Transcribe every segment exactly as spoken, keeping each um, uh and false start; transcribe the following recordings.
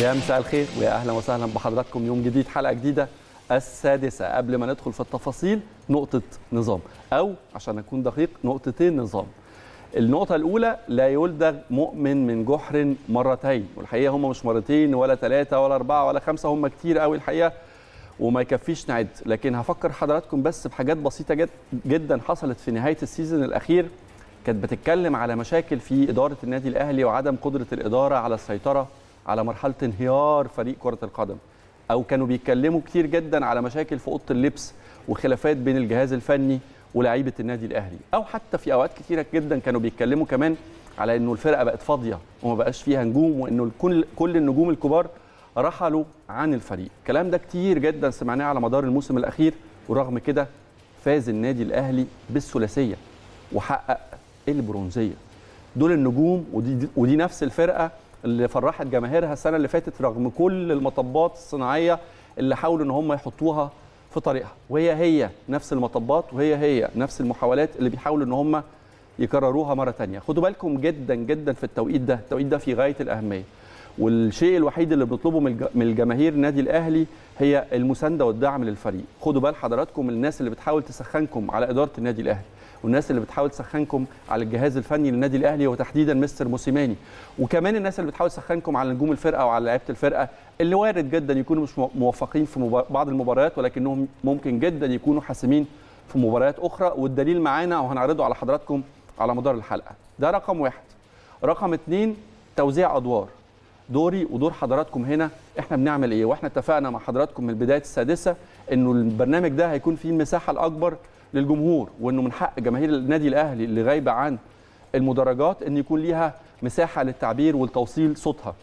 يا مساء الخير ويا اهلا وسهلا بحضراتكم. يوم جديد حلقه جديده السادسه. قبل ما ندخل في التفاصيل نقطه نظام، او عشان اكون دقيق نقطتين نظام. النقطه الاولى، لا يلدغ مؤمن من جحر مرتين، والحقيقه هم مش مرتين ولا ثلاثه ولا اربعه ولا خمسه، هم كتير قوي الحقيقه وما يكفيش نعد، لكن هفكر حضراتكم بس بحاجات بسيطه جد جدا حصلت في نهايه السيزون الاخير. كانت بتتكلم على مشاكل في اداره النادي الاهلي وعدم قدره الاداره على السيطره على مرحله انهيار فريق كره القدم، او كانوا بيتكلموا كتير جدا على مشاكل في اوضه اللبس وخلافات بين الجهاز الفني ولاعيبه النادي الاهلي، او حتى في اوقات كتيره جدا كانوا بيتكلموا كمان على انه الفرقه بقت فاضيه وما بقاش فيها نجوم، وانه كل كل النجوم الكبار رحلوا عن الفريق. الكلام ده كتير جدا سمعناه على مدار الموسم الاخير، ورغم كده فاز النادي الاهلي بالثلاثيه وحقق البرونزيه. دول النجوم ودي ودي نفس الفرقه اللي فرحت جماهيرها السنه اللي فاتت رغم كل المطبات الصناعيه اللي حاولوا ان هم يحطوها في طريقها، وهي هي نفس المطبات وهي هي نفس المحاولات اللي بيحاولوا ان هم يكرروها مره ثانيه. خدوا بالكم جدا جدا في التوقيت ده، التوقيت ده في غايه الاهميه، والشيء الوحيد اللي بنطلبه من الجماهير النادي الاهلي هي المسانده والدعم للفريق. خدوا بال حضراتكم الناس اللي بتحاول تسخنكم على اداره النادي الاهلي، والناس اللي بتحاول تسخنكم على الجهاز الفني للنادي الاهلي وتحديدا مستر موسيماني، وكمان الناس اللي بتحاول تسخنكم على نجوم الفرقه وعلى لعيبه الفرقه اللي وارد جدا يكونوا مش موفقين في بعض المباريات، ولكنهم ممكن جدا يكونوا حاسمين في مباريات اخرى، والدليل معانا وهنعرضه على حضراتكم على مدار الحلقه. ده رقم واحد. رقم اثنين، توزيع ادوار. دوري ودور حضراتكم هنا، احنا بنعمل ايه؟ واحنا اتفقنا مع حضراتكم من بدايه السادسه انه البرنامج ده هيكون فيه المساحه الاكبر للجمهور، وانه من حق جماهير النادي الاهلي اللي غايبه عن المدرجات ان يكون ليها مساحه للتعبير ولتوصيل صوتها.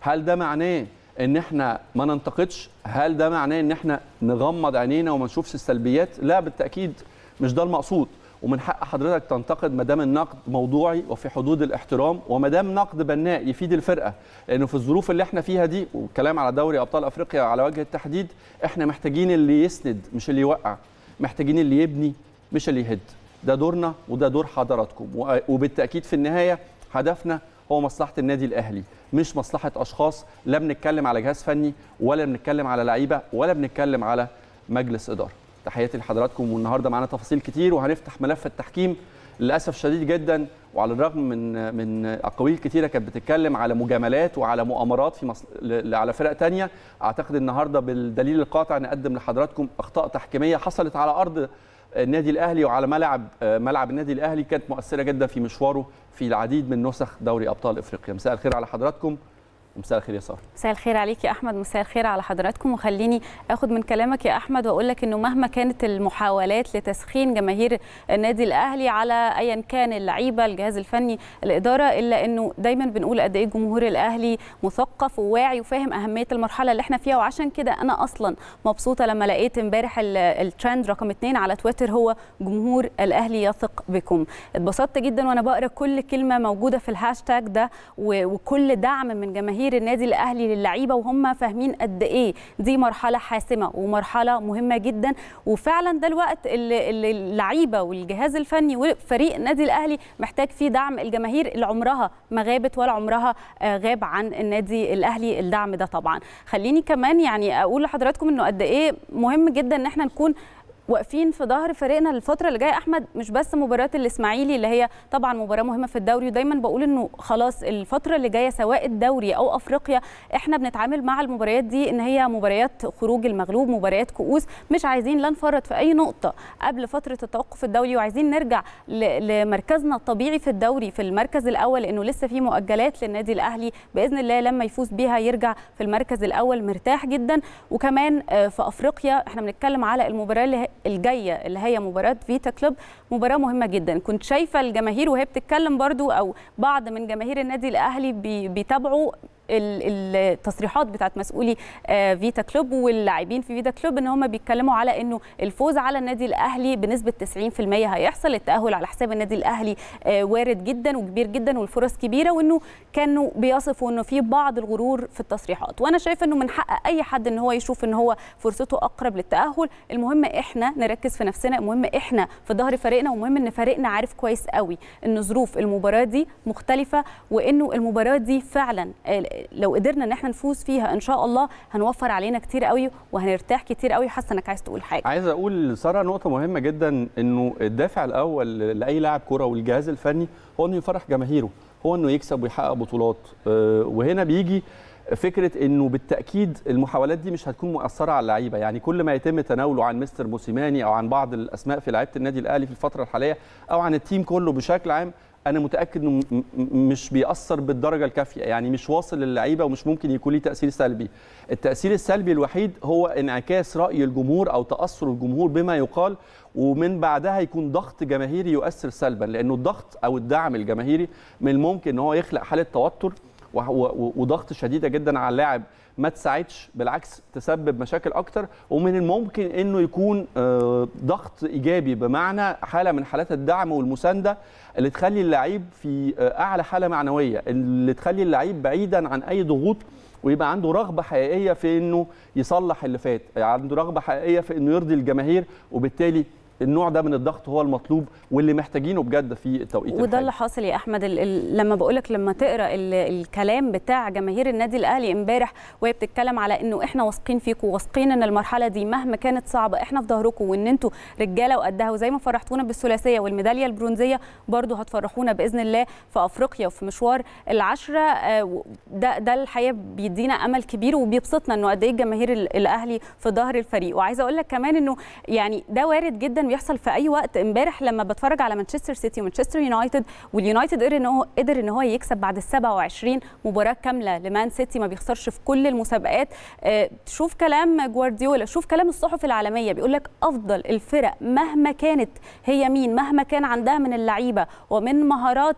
هل ده معناه ان احنا ما ننتقدش؟ هل ده معناه ان احنا نغمض عينينا وما نشوفش السلبيات؟ لا بالتاكيد مش ده المقصود، ومن حق حضرتك تنتقد ما دام النقد موضوعي وفي حدود الاحترام، وما دام نقد بناء يفيد الفرقه، لانه في الظروف اللي احنا فيها دي والكلام على دوري ابطال افريقيا على وجه التحديد، احنا محتاجين اللي يسند مش اللي يوقع، محتاجين اللي يبني مش اللي يهد. ده دورنا وده دور حضراتكم، وبالتاكيد في النهايه هدفنا هو مصلحه النادي الاهلي مش مصلحه اشخاص. لا بنتكلم على جهاز فني ولا بنتكلم على لعيبه ولا بنتكلم على مجلس اداره. تحياتي لحضراتكم، والنهارده معانا تفاصيل كتير، وهنفتح ملف التحكيم. للاسف شديد جدا وعلى الرغم من من اقاويل كتيره كانت بتتكلم على مجاملات وعلى مؤامرات في مصل... على فرق ثانيه، اعتقد النهارده بالدليل القاطع نقدم لحضراتكم اخطاء تحكيميه حصلت على ارض النادي الاهلي وعلى ملعب ملعب النادي الاهلي، كانت مؤثره جدا في مشواره في العديد من نسخ دوري ابطال افريقيا. مساء الخير على حضراتكم. مساء الخير يا ساره. مساء الخير عليك يا احمد، مساء الخير على حضراتكم. وخليني اخد من كلامك يا احمد واقول لك انه مهما كانت المحاولات لتسخين جماهير النادي الاهلي على ايا كان اللعيبه، الجهاز الفني، الاداره، الا انه دايما بنقول قد ايه الجمهور الاهلي مثقف وواعي وفاهم اهميه المرحله اللي احنا فيها. وعشان كده انا اصلا مبسوطه لما لقيت امبارح الترند رقم اثنين على تويتر هو جمهور الاهلي يثق بكم. اتبسطت جدا وانا بقرا كل كلمه موجوده في الهاشتاج ده، وكل دعم من جماهير النادي الاهلي للعيبه، وهم فاهمين قد ايه دي مرحله حاسمه ومرحله مهمه جدا. وفعلا ده الوقت اللي اللعيبه والجهاز الفني وفريق النادي الاهلي محتاج فيه دعم الجماهير اللي عمرها ما غابت ولا عمرها غاب عن النادي الاهلي الدعم ده. طبعا خليني كمان يعني اقول لحضراتكم انه قد ايه مهم جدا ان احنا نكون واقفين في ظهر فريقنا الفتره اللي جايه احمد، مش بس مباراه الاسماعيلي اللي هي طبعا مباراه مهمه في الدوري، ودايما بقول انه خلاص الفتره اللي جايه سواء الدوري او افريقيا احنا بنتعامل مع المباريات دي ان هي مباريات خروج المغلوب، مباريات كؤوس، مش عايزين لا نفرط في اي نقطه قبل فتره التوقف الدولي، وعايزين نرجع لمركزنا الطبيعي في الدوري في المركز الاول، لانه لسه في مؤجلات للنادي الاهلي باذن الله لما يفوز بيها يرجع في المركز الاول مرتاح جدا. وكمان في افريقيا احنا بنتكلم على المباراه اللي الجايه اللي هي مباراه فيتا كلوب، مباراه مهمه جدا. كنت شايفه الجماهير وهي بتتكلم برضو، او بعض من جماهير النادي الاهلي بيتابعوا التصريحات بتاعت مسؤولي فيتا كلوب واللاعبين في فيتا كلوب، ان هم بيتكلموا على انه الفوز على النادي الاهلي بنسبه تسعين في المية هيحصل، التاهل على حساب النادي الاهلي وارد جدا وكبير جدا والفرص كبيره، وانه كانوا بيصفوا انه في بعض الغرور في التصريحات. وانا شايفه انه من حق اي حد ان هو يشوف ان هو فرصته اقرب للتاهل، المهم احنا نركز في نفسنا، المهم احنا في ظهر فريقنا، ومهم ان فريقنا عارف كويس قوي ان ظروف المباراه دي مختلفه، وانه المباراه دي فعلا لو قدرنا ان احنا نفوز فيها ان شاء الله هنوفر علينا كتير قوي وهنرتاح كتير قوي. حاسه انك عايز تقول حاجه؟ عايز اقول ساره نقطه مهمه جدا، انه الدافع الاول لاي لاعب كره والجهاز الفني هو انه يفرح جماهيره، هو انه يكسب ويحقق بطولات. وهنا بيجي فكره انه بالتاكيد المحاولات دي مش هتكون مؤثره على اللعيبه، يعني كل ما يتم تناوله عن مستر موسيماني او عن بعض الاسماء في لعيبه النادي الاهلي في الفتره الحاليه او عن التيم كله بشكل عام، انا متاكد انه مش بيأثر بالدرجه الكافيه، يعني مش واصل للعيبه ومش ممكن يكون ليه تاثير سلبي. التاثير السلبي الوحيد هو انعكاس راي الجمهور او تاثر الجمهور بما يقال، ومن بعدها يكون ضغط جماهيري يؤثر سلبا، لانه الضغط او الدعم الجماهيري من الممكن ان هو يخلق حاله توتر وضغط شديده جدا على اللاعب ما تساعدش، بالعكس تسبب مشاكل اكتر. ومن الممكن انه يكون ضغط ايجابي، بمعنى حاله من حالات الدعم والمسانده اللي تخلي اللعيب في اعلى حاله معنويه، اللي تخلي اللعيب بعيدا عن اي ضغوط، ويبقى عنده رغبه حقيقيه في انه يصلح اللي فات، عنده رغبه حقيقيه في انه يرضي الجماهير، وبالتالي النوع ده من الضغط هو المطلوب واللي محتاجينه بجد في التوقيت وده الحالي. اللي حاصل يا احمد لما بقولك، لما تقرا الكلام بتاع جماهير النادي الاهلي امبارح وهي بتتكلم على انه احنا واثقين فيكم، واثقين ان المرحله دي مهما كانت صعبه احنا في ظهركم، وان انتوا رجاله وقدها، وزي ما فرحتونا بالثلاثيه والميداليه البرونزيه برضو هتفرحونا باذن الله في افريقيا وفي مشوار العشره. ده ده الحقيقه بيدينا امل كبير وبيبسطنا انه قد ايه جماهير الاهلي في ظهر الفريق. وعايزه اقول لك كمان انه يعني ده وارد جدا يحصل في اي وقت. امبارح لما بتفرج على مانشستر سيتي ومانشستر يونايتد، واليونايتد قدر ان هو قدر ان هو يكسب بعد ال سبعة وعشرين مباراه كامله لمان سيتي، ما بيخسرش في كل المسابقات. شوف كلام جوارديولا، شوف كلام الصحف العالميه، بيقول لك افضل الفرق مهما كانت هي مين، مهما كان عندها من اللعيبه ومن مهارات،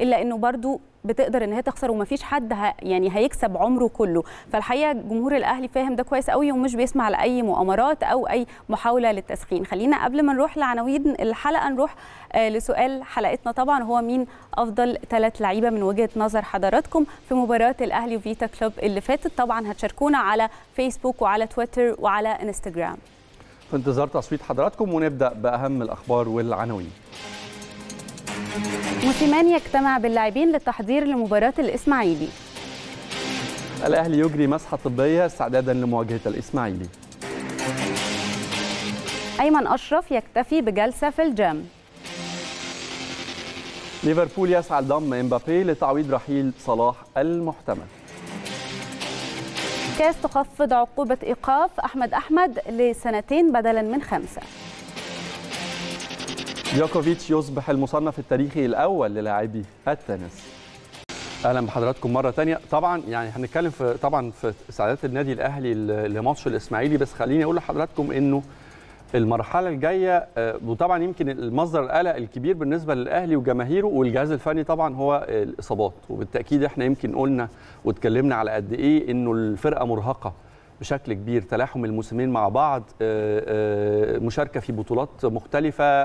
الا انه برضو بتقدر ان هي تخسر، ومفيش حد ه... يعني هيكسب عمره كله. فالحقيقه جمهور الاهلي فاهم ده كويس قوي ومش بيسمع لاي مؤامرات او اي محاوله للتسخين. خلينا قبل ما نروح لعناوين الحلقه نروح آه لسؤال حلقتنا طبعا، هو مين افضل ثلاث لعيبه من وجهه نظر حضراتكم في مباراه الاهلي وفيتا كلوب اللي فاتت. طبعا هتشاركونا على فيسبوك وعلى تويتر وعلى انستجرام. في انتظار تصويت حضراتكم، ونبدا باهم الاخبار والعناوين. موسيماني يجتمع باللاعبين للتحضير لمباراة الإسماعيلي. الأهلي يجري مسحة طبية استعدادا لمواجهة الإسماعيلي. أيمن أشرف يكتفي بجلسة في الجيم. ليفربول يسعى لضم امبابي لتعويض رحيل صلاح المحتمل. كاس تخفض عقوبة إيقاف أحمد أحمد لسنتين بدلا من خمسة. جوكوفيتش يصبح المصنف التاريخي الاول للاعبي التنس. اهلا بحضراتكم مره ثانيه. طبعا يعني هنتكلم في طبعا في استعدادات النادي الاهلي لماتش الاسماعيلي، بس خليني اقول لحضراتكم انه المرحله الجايه، وطبعا يمكن المصدر القلق الكبير بالنسبه للاهلي وجماهيره والجهاز الفني طبعا هو الاصابات. وبالتاكيد احنا يمكن قلنا واتكلمنا على قد ايه انه الفرقه مرهقه بشكل كبير، تلاحم الموسمين مع بعض، مشاركة في بطولات مختلفة،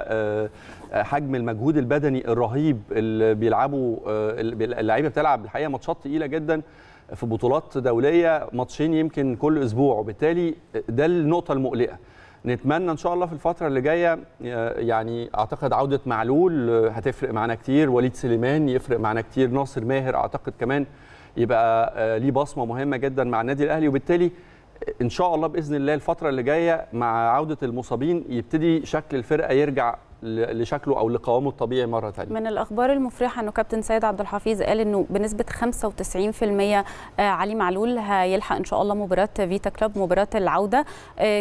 حجم المجهود البدني الرهيب اللي بيلعبوا اللعيبة، بتلعب الحقيقة ماتشات تقيلة جدا في بطولات دولية، ماتشين يمكن كل أسبوع، وبالتالي ده النقطة المقلقة. نتمنى إن شاء الله في الفترة اللي جاية، يعني أعتقد عودة معلول هتفرق معنا كتير، وليد سليمان يفرق معنا كتير، ناصر ماهر أعتقد كمان يبقى ليه بصمة مهمة جدا مع النادي الأهلي. وبالتالي إن شاء الله بإذن الله الفترة اللي جاية مع عودة المصابين يبتدي شكل الفرقة يرجع لشكله أو لقوامه الطبيعي مرة ثانية. من الأخبار المفرحة أنه كابتن سيد عبد الحفيظ قال أنه بنسبة خمسة وتسعين بالمئة علي معلول هيلحق إن شاء الله مباراة فيتا كلوب، مباراة العودة.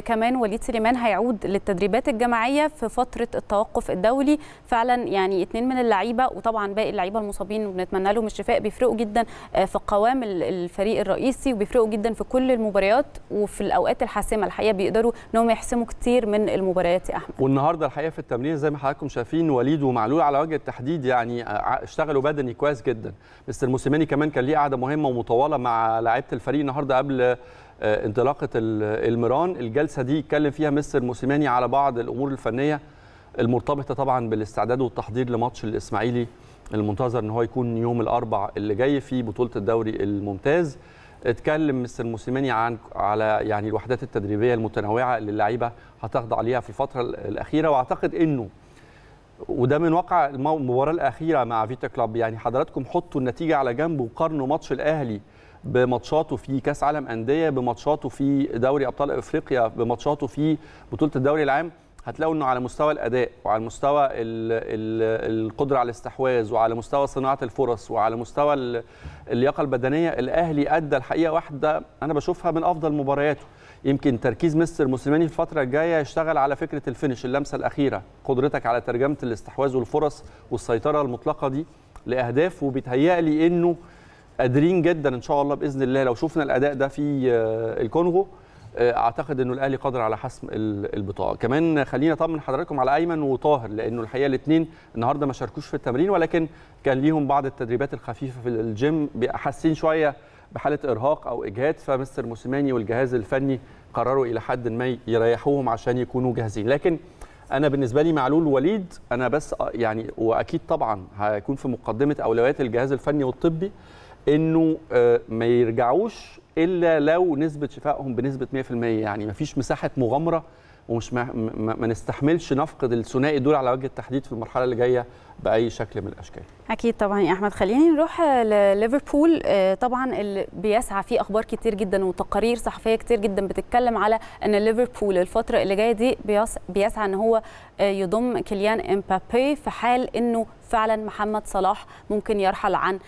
كمان وليد سليمان هيعود للتدريبات الجماعية في فترة التوقف الدولي. فعلا يعني اتنين من اللعيبة، وطبعا باقي اللعيبة المصابين وبنتمنى لهم الشفاء، بيفرقوا جدا في قوام الفريق الرئيسي، وبيفرقوا جدا في كل المباريات وفي الأوقات الحاسمة. الحقيقة بيقدروا أنهم يحسموا كتير من المباريات يا أحمد. والنهارده الحقيقة في التمرين زي ما حضراتكم شايفين وليد ومعلول على وجه التحديد يعني اشتغلوا بدني كويس جدا. مستر موسيماني كمان كان ليه قعده مهمه ومطوله مع لعيبه الفريق النهارده قبل انطلاقه المران. الجلسه دي اتكلم فيها مستر موسيماني على بعض الامور الفنيه المرتبطه طبعا بالاستعداد والتحضير لماتش الاسماعيلي المنتظر ان هو يكون يوم الاربعاء اللي جاي في بطوله الدوري الممتاز. اتكلم مستر موسيماني عن على يعني الوحدات التدريبيه المتنوعه اللي اللعيبه هتخضع ليها في الفتره الاخيره، واعتقد انه وده من واقع المباراه الاخيره مع فيتا كلوب، يعني حضراتكم حطوا النتيجه على جنب وقارنوا ماتش الاهلي بماتشاته في كاس عالم انديه، بماتشاته في دوري ابطال افريقيا، بماتشاته في بطوله الدوري العام، هتلاقوا انه على مستوى الاداء وعلى مستوى القدره على الاستحواذ وعلى مستوى صناعه الفرص وعلى مستوى اللياقه البدنيه، الاهلي ادى الحقيقه واحده انا بشوفها من افضل مبارياته. يمكن تركيز مستر موسيماني في الفتره الجايه يشتغل على فكره الفينش، اللمسه الاخيره، قدرتك على ترجمه الاستحواذ والفرص والسيطره المطلقه دي لاهداف، وبيتهيألي انه قادرين جدا ان شاء الله باذن الله. لو شفنا الاداء ده في الكونغو اعتقد انه الاهلي قادر على حسم البطاقه. كمان خلينا اطمن حضراتكم على ايمن وطاهر، لانه الحقيقه الاثنين النهارده ما شاركوش في التمرين، ولكن كان ليهم بعض التدريبات الخفيفه في الجيم، حاسين شويه بحاله ارهاق او اجهاد، فمستر موسيماني والجهاز الفني قرروا الى حد ما يريحوهم عشان يكونوا جاهزين. لكن انا بالنسبه لي معلول وليد، انا بس يعني واكيد طبعا هيكون في مقدمه اولويات الجهاز الفني والطبي انه ما يرجعوش الا لو نسبه شفائهم بنسبه مئة في المئة، يعني ما فيش مساحه مغامره، ومش ما, ما نستحملش نفقد الثنائي دول على وجه التحديد في المرحله اللي جايه باي شكل من الاشكال. اكيد طبعا يا احمد. خلينا نروح لليفربول، طبعا اللي بيسعى فيه اخبار كتير جدا وتقارير صحفيه كتير جدا بتتكلم على ان ليفربول الفتره اللي جايه دي بيسعى ان هو يضم كيليان مبابي في حال انه فعلا محمد صلاح ممكن يرحل عن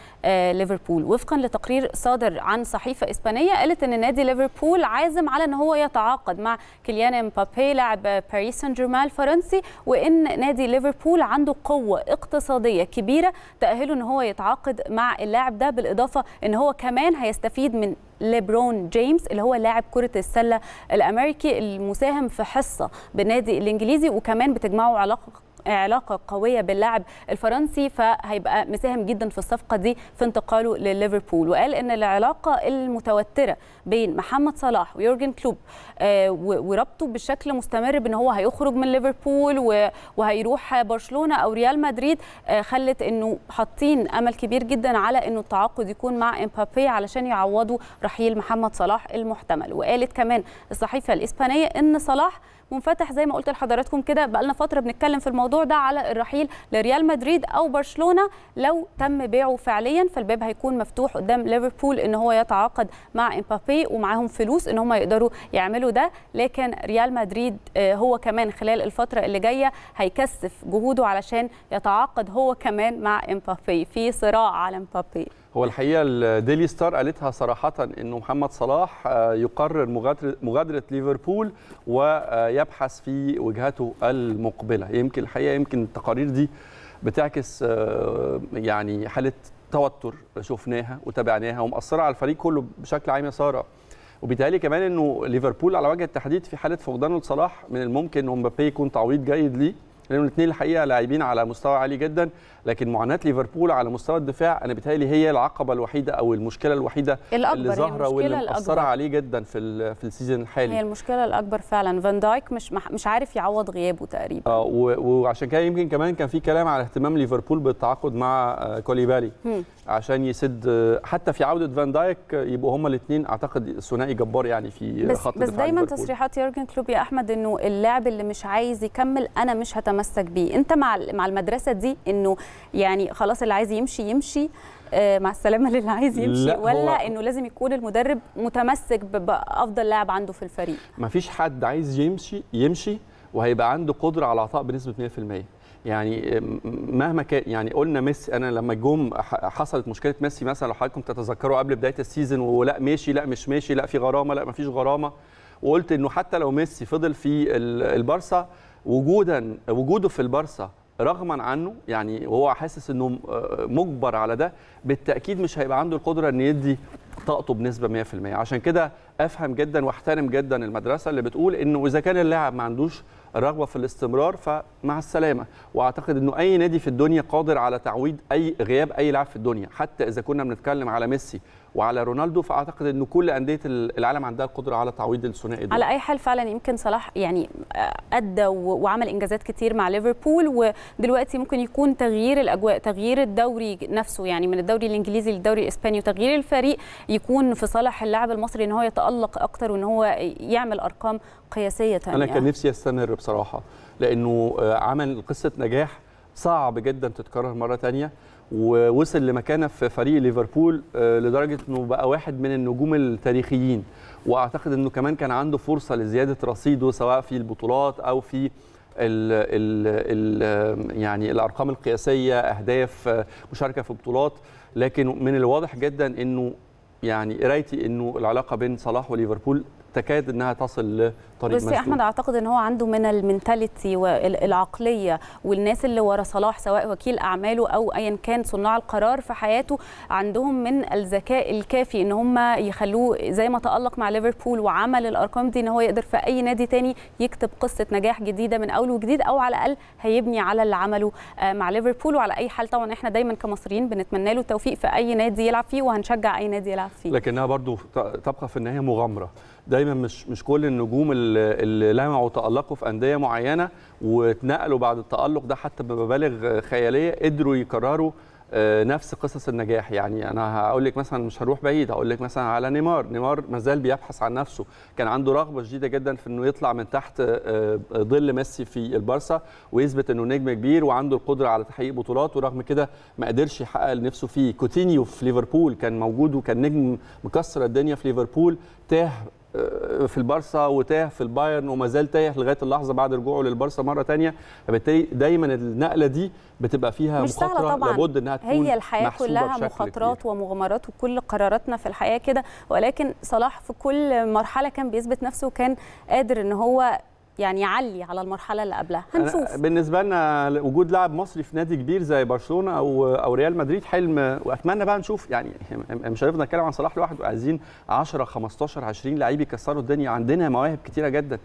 ليفربول. وفقا لتقرير صادر عن صحيفه اسبانيه قالت ان نادي ليفربول عازم على ان هو يتعاقد مع كيليان مبابي لاعب باريس سان جيرمان الفرنسي، وان نادي ليفربول عنده قوه اقتصاديه كبيره تأهله ان هو يتعاقد مع اللاعب ده، بالاضافه ان هو كمان هيستفيد من ليبرون جيمس اللي هو لاعب كرة السلة الأمريكي المساهم في حصة بالنادي الإنجليزي، وكمان بتجمعه علاقة علاقة قوية باللاعب الفرنسي، فهيبقى مساهم جدا في الصفقة دي في انتقاله لليفربول. وقال ان العلاقة المتوترة بين محمد صلاح ويورجن كلوب وربطه بشكل مستمر بان هو هيخرج من ليفربول وهيروح برشلونة او ريال مدريد خلت انه حاطين امل كبير جدا على انه التعاقد يكون مع امبابي علشان يعوضوا رحيل محمد صلاح المحتمل. وقالت كمان الصحيفة الإسبانية ان صلاح منفتح زي ما قلت لحضراتكم كده، بقى لنا فتره بنتكلم في الموضوع ده على الرحيل لريال مدريد او برشلونه، لو تم بيعه فعليا فالباب هيكون مفتوح قدام ليفربول ان هو يتعاقد مع امبابي، ومعاهم فلوس ان هم يقدروا يعملوا ده. لكن ريال مدريد هو كمان خلال الفتره اللي جايه هيكثف جهوده علشان يتعاقد هو كمان مع امبابي، في صراع على امبابي. هو الحقيقه الديلي ستار قالتها صراحه انه محمد صلاح يقرر مغادره ليفربول ويبحث في وجهته المقبله. يمكن الحقيقه يمكن التقارير دي بتعكس يعني حاله توتر شفناها وتابعناها ومأثره على الفريق كله بشكل عام يا ساره، وبالتالي كمان انه ليفربول على وجه التحديد في حاله فقدانه لصلاح من الممكن ان مبابي يكون تعويض جيد ليه، لأن الاثنين الحقيقه لاعبين على مستوى عالي جدا، لكن معاناه ليفربول على مستوى الدفاع انا بيتهيألي هي العقبه الوحيده او المشكله الوحيده اللي ظاهره واللي مأثره عليه جدا في في السيزون الحالي. هي المشكله الاكبر فعلا، فان دايك مش مش عارف يعوض غيابه تقريبا. اه وعشان كده يمكن كمان كان في كلام على اهتمام ليفربول بالتعاقد مع كوليبالي هم. عشان يسد حتى في عوده فان دايك، يبقوا هما الاثنين اعتقد ثنائي جبار يعني في خط الدفاع. بس دايما تصريحات يورجن كلوب يا احمد انه اللاعب اللي مش عايز يكمل انا مش تمسك بيه. انت مع مع المدرسه دي انه يعني خلاص اللي عايز يمشي يمشي آه مع السلامه للي عايز يمشي، ولا انه لازم يكون المدرب متمسك بافضل لاعب عنده في الفريق؟ مفيش حد عايز يمشي يمشي وهيبقى عنده قدره على العطاء بنسبه مئة في المئة، يعني مهما كان. يعني قلنا ميسي، انا لما جم حصلت مشكله ميسي مثلا لو حضراتكم تتذكروا قبل بدايه السيزون، ولا ماشي لا مش ماشي لا في غرامه لا مفيش غرامه، وقلت انه حتى لو ميسي فضل في البارسا وجودا وجوده في البارسا رغما عنه، يعني وهو حاسس انه مجبر على ده، بالتاكيد مش هيبقى عنده القدره ان يدي طاقته بنسبه مئة في المئة. عشان كده افهم جدا واحترم جدا المدرسه اللي بتقول انه اذا كان اللاعب ما عندوش رغبه في الاستمرار فمع السلامه، واعتقد انه اي نادي في الدنيا قادر على تعويض اي غياب اي لاعب في الدنيا. حتى اذا كنا بنتكلم على ميسي وعلى رونالدو، فاعتقد ان كل انديه العالم عندها القدره على تعويض الثنائي ده. على اي حال فعلا يمكن صلاح يعني ادى وعمل انجازات كتير مع ليفربول، ودلوقتي ممكن يكون تغيير الاجواء، تغيير الدوري نفسه، يعني من الدوري الانجليزي للدوري الاسباني، وتغيير الفريق يكون في صالح اللاعب المصري ان هو يتالق اكتر وان هو يعمل ارقام قياسيه ثانيه. انا كان نفسي استمر بصراحه، لانه عمل قصه نجاح صعب جدا تتكرر مره ثانيه، ووصل لمكانه في فريق ليفربول لدرجه انه بقى واحد من النجوم التاريخيين، واعتقد انه كمان كان عنده فرصه لزياده رصيده سواء في البطولات او في ال ال ال يعني الارقام القياسيه، اهداف، مشاركه في بطولات. لكن من الواضح جدا انه يعني قرايتي انه العلاقه بين صلاح وليفربول تكاد انها تصل لطريق مسدود. بس يا احمد اعتقد ان هو عنده من المنتاليتي والعقليه والناس اللي ورا صلاح سواء وكيل اعماله او ايا كان صناع القرار في حياته، عندهم من الذكاء الكافي ان هم يخلوه زي ما تالق مع ليفربول وعمل الارقام دي ان هو يقدر في اي نادي تاني يكتب قصه نجاح جديده من اول وجديد، او على الاقل هيبني على اللي عمله مع ليفربول. وعلى اي حال طبعا احنا دايما كمصريين بنتمنى له التوفيق في اي نادي يلعب فيه، وهنشجع اي نادي يلعب فيه. لكنها برضو تبقى في النهايه مغامره، دايما مش مش كل النجوم اللي لمعوا تألقوا في أندية معينة واتنقلوا بعد التألق ده حتى بمبالغ خيالية قدروا يكرروا نفس قصص النجاح. يعني انا هقول لك مثلا، مش هروح بعيد، هقول لك مثلا على نيمار. نيمار مازال بيبحث عن نفسه، كان عنده رغبه شديده جدا في انه يطلع من تحت ظل ميسي في البارسا ويثبت انه نجم كبير وعنده القدره على تحقيق بطولات، ورغم كده ما قدرش يحقق لنفسه فيه. كوتينيو في ليفربول كان موجود وكان نجم مكسر الدنيا في ليفربول، تاه في البارسا وتاه في البايرن وما زال تايه لغايه اللحظه بعد رجوعه للبارسا مره ثانيه. فبالتالي دايما النقله دي بتبقى فيها مخاطره، لابد انها تكون هي الحياه كلها مخاطرات كبير. ومغامرات، وكل قراراتنا في الحياه كده. ولكن صلاح في كل مرحله كان بيثبت نفسه وكان قادر ان هو يعني يعلي على المرحله اللي قبلها. هنشوف. بالنسبه لنا وجود لاعب مصري في نادي كبير زي برشلونه او او ريال مدريد حلم، واتمنى بقى نشوف. يعني مش هنفضل نتكلم عن صلاح لوحده، عايزين عشرة خمستاشر عشرين لعيب يكسروا الدنيا. عندنا مواهب كتيره جدا،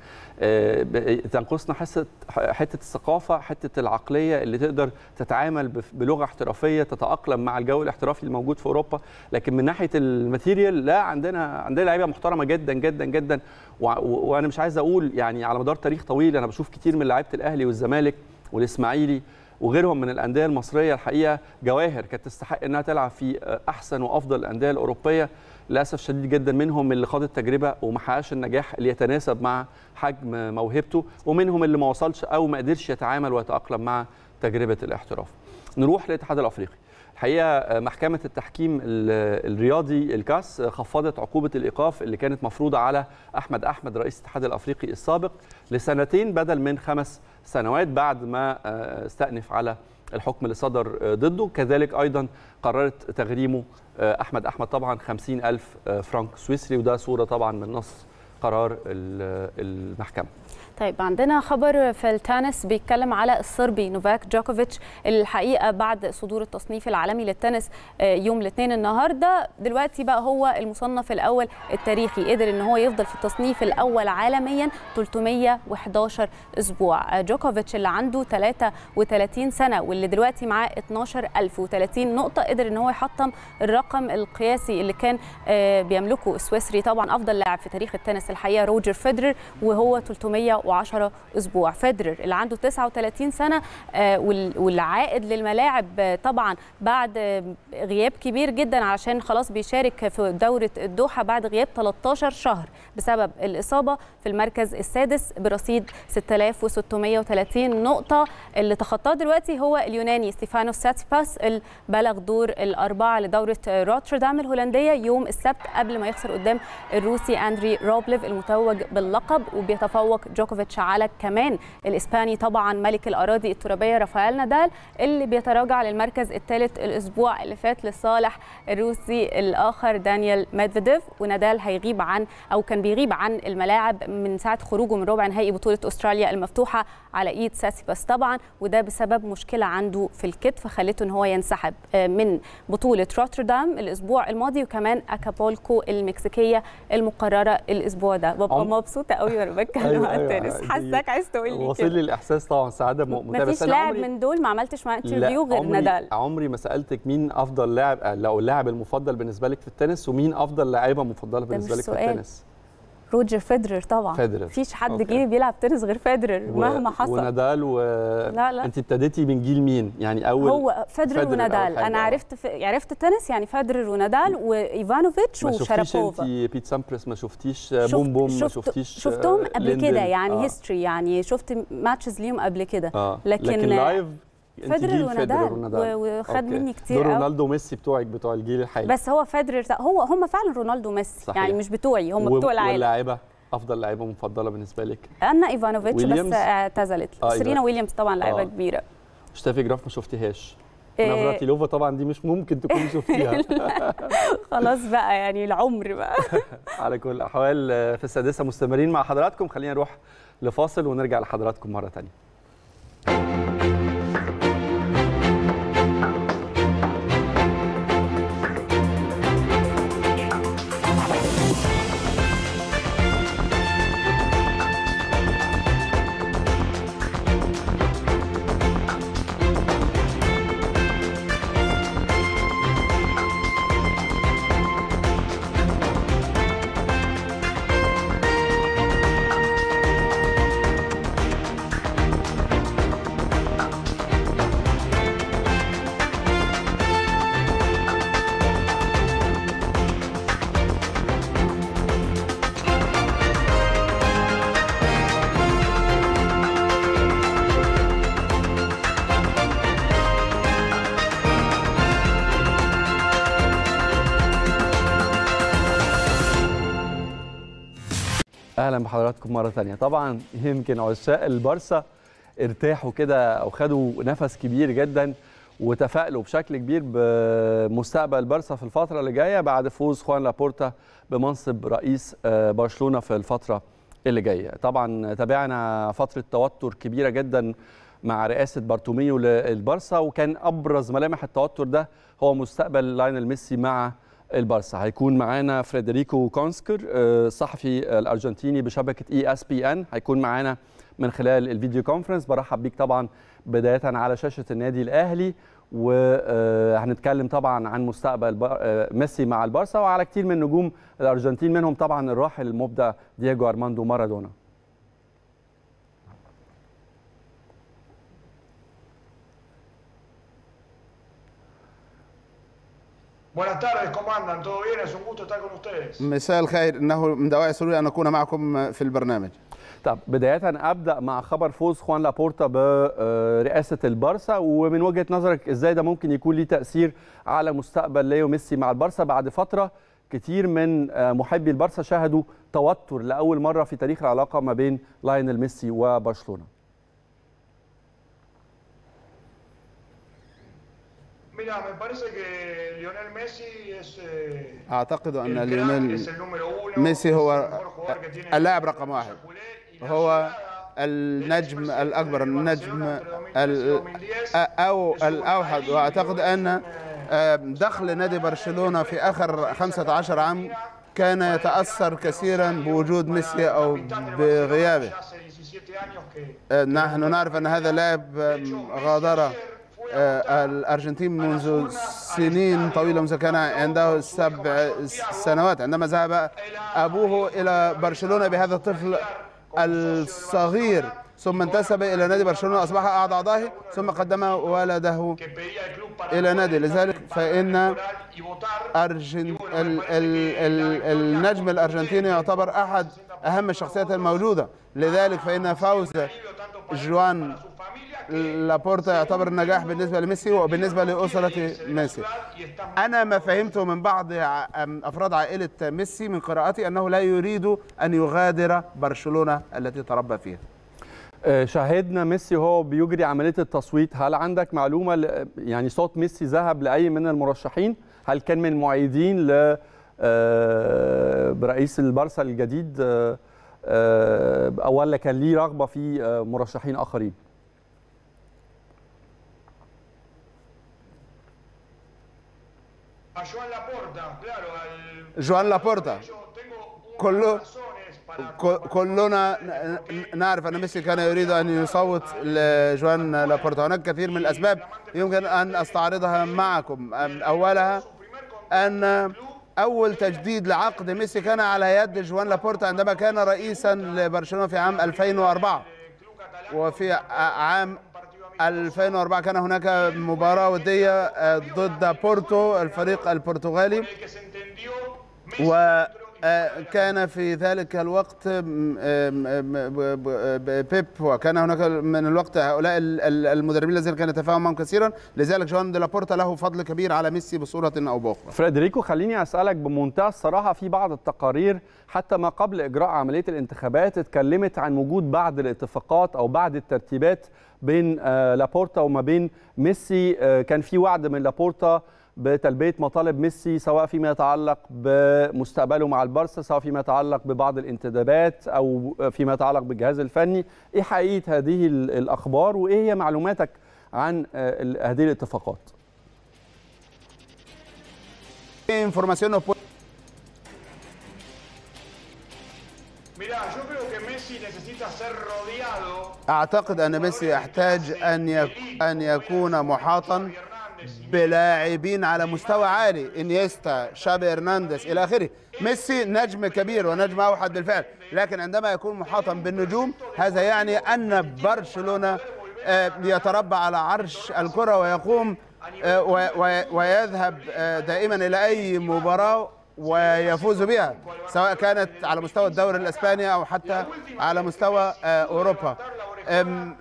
تنقصنا حته حته الثقافه، حته العقليه اللي تقدر تتعامل بلغه احترافيه، تتاقلم مع الجو الاحترافي الموجود في اوروبا. لكن من ناحيه الماتيريال لا، عندنا عندنا لعيبه محترمه جدا جدا جدا. وانا مش عايز اقول يعني على مدار تاريخ طويل انا بشوف كتير من لعيبه الاهلي والزمالك والاسماعيلي وغيرهم من الانديه المصريه الحقيقه جواهر كانت تستحق انها تلعب في احسن وافضل الانديه الاوروبيه. للاسف شديد جدا منهم اللي خاض التجربه وما حققش النجاح اللي يتناسب مع حجم موهبته، ومنهم اللي ما وصلش او ما قدرش يتعامل ويتاقلم مع تجربه الاحتراف. نروح للاتحاد الافريقي. الحقيقه محكمه التحكيم الرياضي الكاس خفضت عقوبه الايقاف اللي كانت مفروضه على احمد احمد رئيس الاتحاد الافريقي السابق لسنتين بدل من خمس سنوات بعد ما استأنف على الحكم اللي صدر ضده. كذلك ايضا قررت تغريمه احمد احمد طبعا خمسين ألف فرنك سويسري، وده صوره طبعا من نص قرار المحكمه. طيب عندنا خبر في التنس بيتكلم على الصربي نوفاك جوكوفيتش. الحقيقه بعد صدور التصنيف العالمي للتنس يوم الاثنين النهارده، دلوقتي بقى هو المصنف الاول التاريخي، قدر ان هو يفضل في التصنيف الاول عالميا ثلاثمية وحداشر اسبوع. جوكوفيتش اللي عنده تلاتة وتلاتين سنه واللي دلوقتي معاه اتناشر ألف وتلاتين نقطه، قدر ان هو يحطم الرقم القياسي اللي كان بيملكه السويسري طبعا افضل لاعب في تاريخ التنس الحقيقه روجر فيدرير، وهو تلتمية وعشرة اسبوع. فيدرير اللي عنده تسعة وتلاتين سنه والعائد للملاعب طبعا بعد غياب كبير جدا علشان خلاص بيشارك في دوره الدوحه بعد غياب تلتاشر شهر بسبب الاصابه، في المركز السادس برصيد ستة آلاف وستمية وتلاتين نقطه. اللي تخطاه دلوقتي هو اليوناني ستيفانوس ساتسيباس اللي بلغ دور الاربعه لدوره روتردام الهولنديه يوم السبت قبل ما يخسر قدام الروسي اندري روبليف المتوج باللقب. وبيتفوق جوكوفيتش على كمان الاسباني طبعا ملك الاراضي الترابيه رافائيل نادال اللي بيتراجع للمركز الثالث الاسبوع اللي فات لصالح الروسي الاخر دانيال ميدفيديف. ونادال هيغيب عن او كان بيغيب عن الملاعب من ساعه خروجه من ربع نهائي بطوله استراليا المفتوحه على ايد ساسيباس طبعا، وده بسبب مشكله عنده في الكتف خلته ان هو ينسحب من بطوله روتردام الاسبوع الماضي وكمان اكابولكو المكسيكيه المقرره الاسبوع ده. ببقى مبسوطه قوي وانا بتكلم عن التنس، حاسك عايز تقول لي كده. واصل لي الاحساس طبعا، سعاده ممتعه. مفيش لاعب من دول ما عملتش معاه انترفيو غير نادال. عمري ما سالتك مين افضل لاعب او اللاعب المفضل بالنسبه لك في التنس ومين افضل لاعيبه مفضله بالنسبه لك في التنس. روجر فيدرير طبعا، مفيش حد جه بيلعب تنس غير فيدرير و... مهما حصل. ونادال و لا لا. انت ابتديتي من جيل مين؟ يعني اول هو فيدرير ونادال. انا عرفت ف... عرفت التنس يعني فيدرير ونادال وايفانوفيتش وشارابوفا. انت بيت سامبرس ما شفتيش بوم بوم شفت... ما شفتيش شفتهم قبل كده يعني هيستوري آه. يعني شفت ماتشز ليهم قبل كده آه. لكن, لكن لايف فيدرير وندال, وندال. وخد مني كتير قوي. رونالدو وميسي بتوعك بتوع الجيل الحالي. بس هو فيدرير هو هم فعلا رونالدو وميسي يعني مش بتوعي هم بتوع العالم. واللاعبه افضل لاعبه مفضله بالنسبه لك؟ انا ايفانوفيتش بس اعتزلت. آه سيرينا ويليامز طبعا لعيبه آه. كبيره. مشتاقي جراف ما شفتيهاش. نافراتيلوفا طبعا دي مش ممكن تكون شفتيها. خلاص بقى يعني العمر بقى. على كل الاحوال في السادسه مستمرين مع حضراتكم. خلينا نروح لفاصل ونرجع لحضراتكم مره ثانيه. اهلا بحضراتكم مره ثانيه. طبعا يمكن عشاق البارسا ارتاحوا كده او خدوا نفس كبير جدا وتفائلوا بشكل كبير بمستقبل بارسا في الفتره اللي جايه بعد فوز خوان لابورتا بمنصب رئيس برشلونه في الفتره اللي جايه. طبعا تابعنا فتره توتر كبيره جدا مع رئاسه بارتوميو للبارسا وكان ابرز ملامح التوتر ده هو مستقبل لايونيل ميسي مع البارسا. هيكون معانا فريدريكو كونسكر الصحفي الارجنتيني بشبكه اي اس بي ان، هيكون معانا من خلال الفيديو كونفرنس. برحب بيك طبعا بدايه على شاشه النادي الاهلي، وهنتكلم طبعا عن مستقبل ميسي مع البارسا وعلى كتير من نجوم الارجنتين منهم طبعا الراحل المبدع دييجو ارماندو مارادونا. مساء الخير، إنه من دواعي سروري أن أكون معكم في البرنامج. طب بداية أبدأ مع خبر فوز خوان لابورتا برئاسة البارسا، ومن وجهة نظرك إزاي ده ممكن يكون ليه تأثير على مستقبل ليو ميسي مع البارسا بعد فترة كتير من محبي البارسا شاهدوا توتر لأول مرة في تاريخ العلاقة ما بين لايونيل ميسي وبرشلونة؟ أعتقد أن ليونيل ميسي هو اللاعب رقم واحد، هو النجم الأكبر، النجم أو الأوحد، وأعتقد أن دخل نادي برشلونة في آخر خمسة عشر عام كان يتأثر كثيرا بوجود ميسي أو بغيابه. نحن نعرف أن هذا اللاعب غادر الأرجنتين منذ سنين طويلة، منذ كان عنده سبع سنوات عندما ذهب أبوه إلى برشلونة بهذا الطفل الصغير، ثم انتسب إلى نادي برشلونة، أصبح أحد أعضائه، ثم قدم ولده إلى نادي. لذلك فإن أرجن... ال... ال... ال... النجم الأرجنتيني يعتبر أحد أهم الشخصيات الموجودة، لذلك فإن فوز جوان لابورتا يعتبر نجاح بالنسبة لميسي وبالنسبة لأسرة ميسي. أنا ما فهمته من بعض أفراد عائلة ميسي من قراءتي أنه لا يريد أن يغادر برشلونة التي تربى فيها. شاهدنا ميسي هو بيجري عملية التصويت، هل عندك معلومة يعني صوت ميسي ذهب لأي من المرشحين؟ هل كان من معيدين لرئيس البارسا الجديد أو ولا كان ليه رغبة في مرشحين آخرين؟ جوان لابورتا كله كلنا نعرف أن ميسي كان يريد أن يصوت لجوان لابورتا. هناك كثير من الأسباب يمكن أن أستعرضها معكم. أولها أن أول تجديد لعقد ميسي كان على يد جوان لابورتا عندما كان رئيسا لبرشلونة في عام ألفين وأربعة، وفي عام ألفين وأربعة كان هناك مباراة ودية ضد بورتو الفريق البرتغالي، و كان في ذلك الوقت بيب، وكان هناك من الوقت هؤلاء المدربين الذين كان يتفاهم معهم كثيرا، لذلك جوان دي لابورتا له فضل كبير على ميسي بصورة أو بأخرى. فريدريكو، خليني أسألك بمنتهى الصراحة، في بعض التقارير حتى ما قبل إجراء عملية الانتخابات اتكلمت عن وجود بعض الاتفاقات أو بعض الترتيبات بين لابورتا وما بين ميسي، كان في وعد من لابورتا بتلبية مطالب ميسي سواء فيما يتعلق بمستقبله مع البارسا، سواء فيما يتعلق ببعض الانتدابات أو فيما يتعلق بالجهاز الفني. إيه حقيقة هذه الأخبار وإيه هي معلوماتك عن هذه الاتفاقات؟ أعتقد أن ميسي يحتاج أن يكون محاطا بلاعبين على مستوى عالي، انيستا، شابي هرنانديز الى اخره. ميسي نجم كبير ونجم اوحد بالفعل، لكن عندما يكون محاطا بالنجوم هذا يعني ان برشلونة يتربى على عرش الكرة ويقوم ويذهب دائما الى اي مباراة ويفوز بها، سواء كانت على مستوى الدوري الاسباني او حتى على مستوى اوروبا.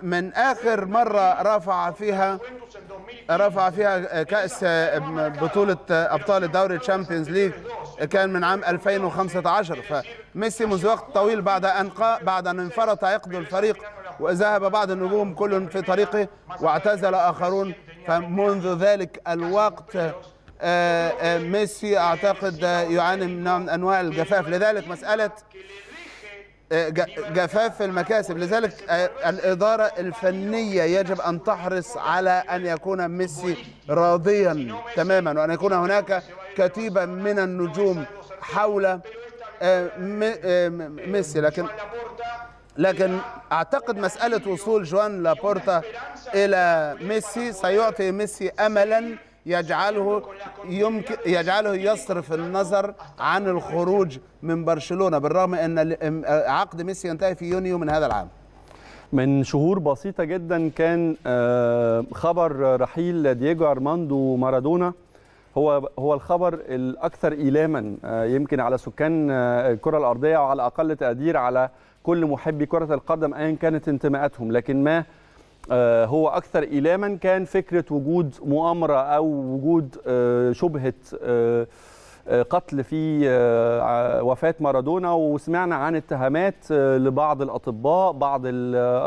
من اخر مرة رفع فيها رفع فيها كأس بطولة أبطال الدوري تشامبيونز ليج كان من عام ألفين وخمسة عشر، فميسي منذ وقت طويل بعد أن بعد أن انفرط عقد الفريق وذهب بعض النجوم كل في طريقه واعتزل آخرون، فمنذ ذلك الوقت ميسي أعتقد يعاني من أنواع الجفاف، لذلك مسألة جفاف المكاسب، لذلك الإدارة الفنية يجب أن تحرص على أن يكون ميسي راضيا تماما، وأن يكون هناك كتيبة من النجوم حول ميسي. لكن لكن أعتقد مسألة وصول جوان لابورتا إلى ميسي سيعطي ميسي أملا يجعله يمكن يجعله يصرف النظر عن الخروج من برشلونة، بالرغم ان عقد ميسي ينتهي في يونيو من هذا العام. من شهور بسيطة جدا كان خبر رحيل دييجو أرماندو مارادونا هو هو الخبر الأكثر إيلاما يمكن على سكان الكرة الأرضية، وعلى أقل تقدير على كل محبي كرة القدم أيا كانت انتماءاتهم، لكن ما هو أكثر إيلاما كان فكرة وجود مؤامرة أو وجود شبهة قتل في وفاة مارادونا، وسمعنا عن اتهامات لبعض الأطباء، بعض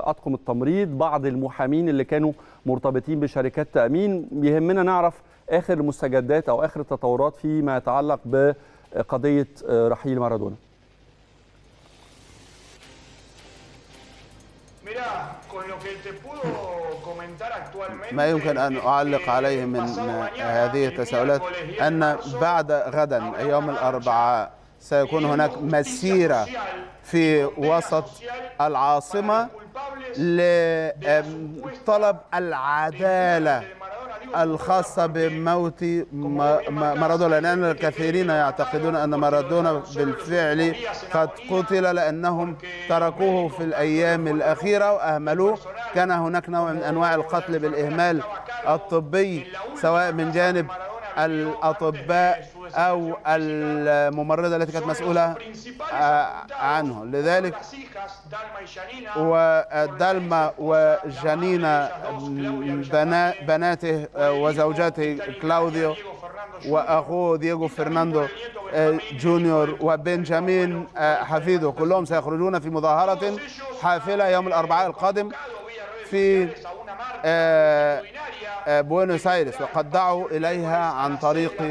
أطقم التمريض، بعض المحامين اللي كانوا مرتبطين بشركات تأمين. يهمنا نعرف آخر المستجدات أو آخر التطورات فيما يتعلق بقضية رحيل مارادونا. ما يمكن أن أعلق عليه من هذه التساؤلات أن بعد غدا يوم الأربعاء سيكون هناك مسيرة في وسط العاصمة لطلب العدالة الخاصة بموت مارادونا، لأن الكثيرين يعتقدون أن مارادونا بالفعل قد قتل لأنهم تركوه في الأيام الأخيرة وأهملوه. كان هناك نوع من أنواع القتل بالإهمال الطبي سواء من جانب الأطباء أو الممرضة التي كانت مسؤولة عنه، لذلك ودالما وجانينا بناته وزوجاته كلاوديو وأخوه دييغو فرناندو جونيور وبنجامين حفيده كلهم سيخرجون في مظاهرة حافلة يوم الأربعاء القادم في بوينوس آيرس، وقد دعوا إليها عن طريق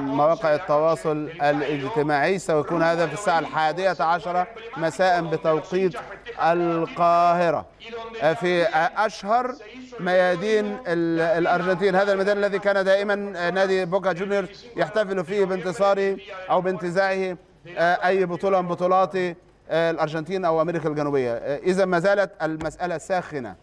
مواقع التواصل الاجتماعي. سيكون هذا في الساعة الحادية عشرة مساء بتوقيت القاهرة في أشهر ميادين الأرجنتين، هذا الميدان الذي كان دائما نادي بوكا جونيورز يحتفل فيه بانتصاره أو بانتزاعه أي بطولة من بطولات الأرجنتين أو أمريكا الجنوبية. إذا ما زالت المسألة ساخنة.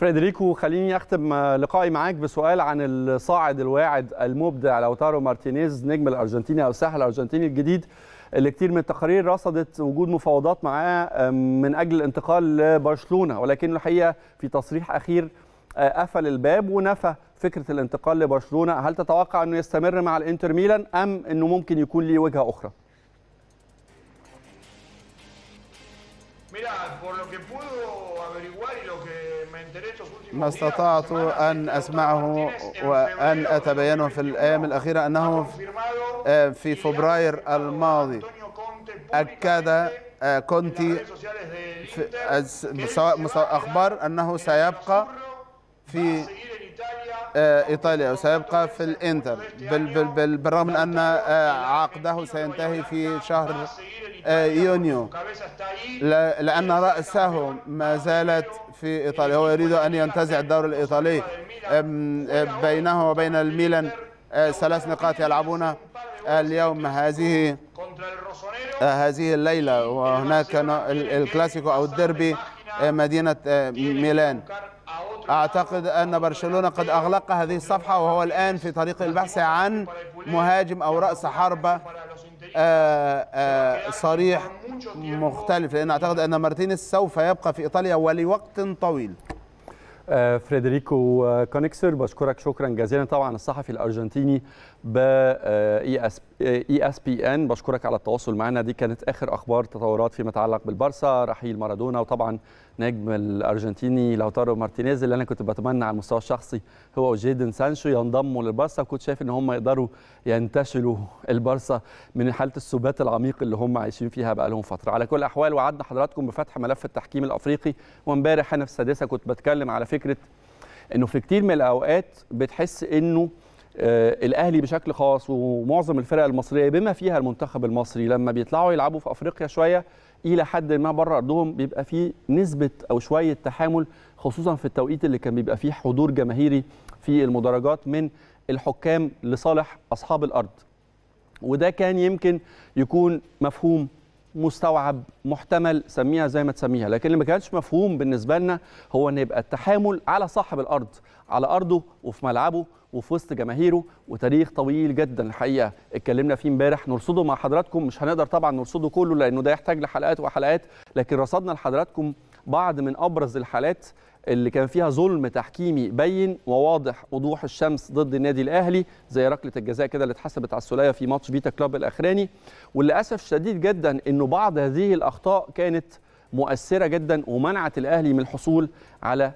فريدريكو، خليني أختم لقائي معاك بسؤال عن الصاعد الواعد المبدع لوتارو مارتينيز، نجم الأرجنتيني أو الساحل الأرجنتيني الجديد، اللي كتير من التقارير رصدت وجود مفاوضات معاه من أجل الانتقال لبرشلونة، ولكن الحقيقة في تصريح أخير قفل الباب ونفى فكره الانتقال لبرشلونه، هل تتوقع انه يستمر مع الانتر ميلان ام انه ممكن يكون ليه وجهه اخرى؟ ما استطعت أن أسمعه وأن أتبينه في الأيام الأخيرة أنه في فبراير الماضي أكد كونتي أخبار أنه سيبقى في إيطاليا وسيبقى في الإنتر، بالرغم من أن عقده سينتهي في شهر يونيو لأن رأسه ما زالت في إيطاليا. هو يريد أن ينتزع الدوري الإيطالي، بينه وبين الميلان ثلاث نقاط يلعبون اليوم، هذه هذه الليلة، وهناك الكلاسيكو أو الديربي مدينة ميلان. أعتقد أن برشلونة قد أغلق هذه الصفحة وهو الآن في طريق البحث عن مهاجم أو رأس حربة آآ آآ صريح مختلف، لأن أعتقد أن مارتينيز سوف يبقى في إيطاليا ولوقت طويل. فريدريكو كونيكسر بشكرك شكرا جزيلا، طبعا الصحفي الأرجنتيني ب اي اس بي ان، بشكرك على التواصل معنا. دي كانت آخر أخبار تطورات فيما يتعلق بالبارسا، رحيل مارادونا، وطبعا نجم الأرجنتيني لوتارو مارتينيز اللي أنا كنت بتمنى على المستوى الشخصي هو وجيدن سانشو ينضموا للبارسا، وكنت شايف إن هم يقدروا ينتشلوا البارسا من حالة السبات العميق اللي هم عايشين فيها بقى لهم فترة. على كل الأحوال وعدنا حضراتكم بفتح ملف التحكيم الأفريقي، وإمبارح أنا في السادسة كنت بتكلم على فكرة إنه في كتير من الأوقات بتحس إنه الأهلي بشكل خاص ومعظم الفرق المصرية بما فيها المنتخب المصري لما بيطلعوا يلعبوا في أفريقيا شوية إلى حد ما بره أرضهم بيبقى فيه نسبة أو شوية تحامل، خصوصا في التوقيت اللي كان بيبقى فيه حضور جماهيري في المدرجات من الحكام لصالح أصحاب الأرض، وده كان يمكن يكون مفهوم مستوعب محتمل، سميها زي ما تسميها، لكن اللي ما كانش مفهوم بالنسبة لنا هو أن يبقى التحامل على صاحب الأرض، على أرضه وفي ملعبه وفي وسط جماهيره، وتاريخ طويل جدا الحقيقه اتكلمنا فيه امبارح، نرصده مع حضراتكم، مش هنقدر طبعا نرصده كله لانه ده يحتاج لحلقات وحلقات، لكن رصدنا لحضراتكم بعض من ابرز الحالات اللي كان فيها ظلم تحكيمي بين وواضح وضوح الشمس ضد النادي الاهلي، زي ركله الجزاء كده اللي اتحسبت على السوليه في ماتش فيتا كلوب الاخراني، وللاسف شديد جدا انه بعض هذه الاخطاء كانت مؤثره جدا ومنعت الاهلي من الحصول على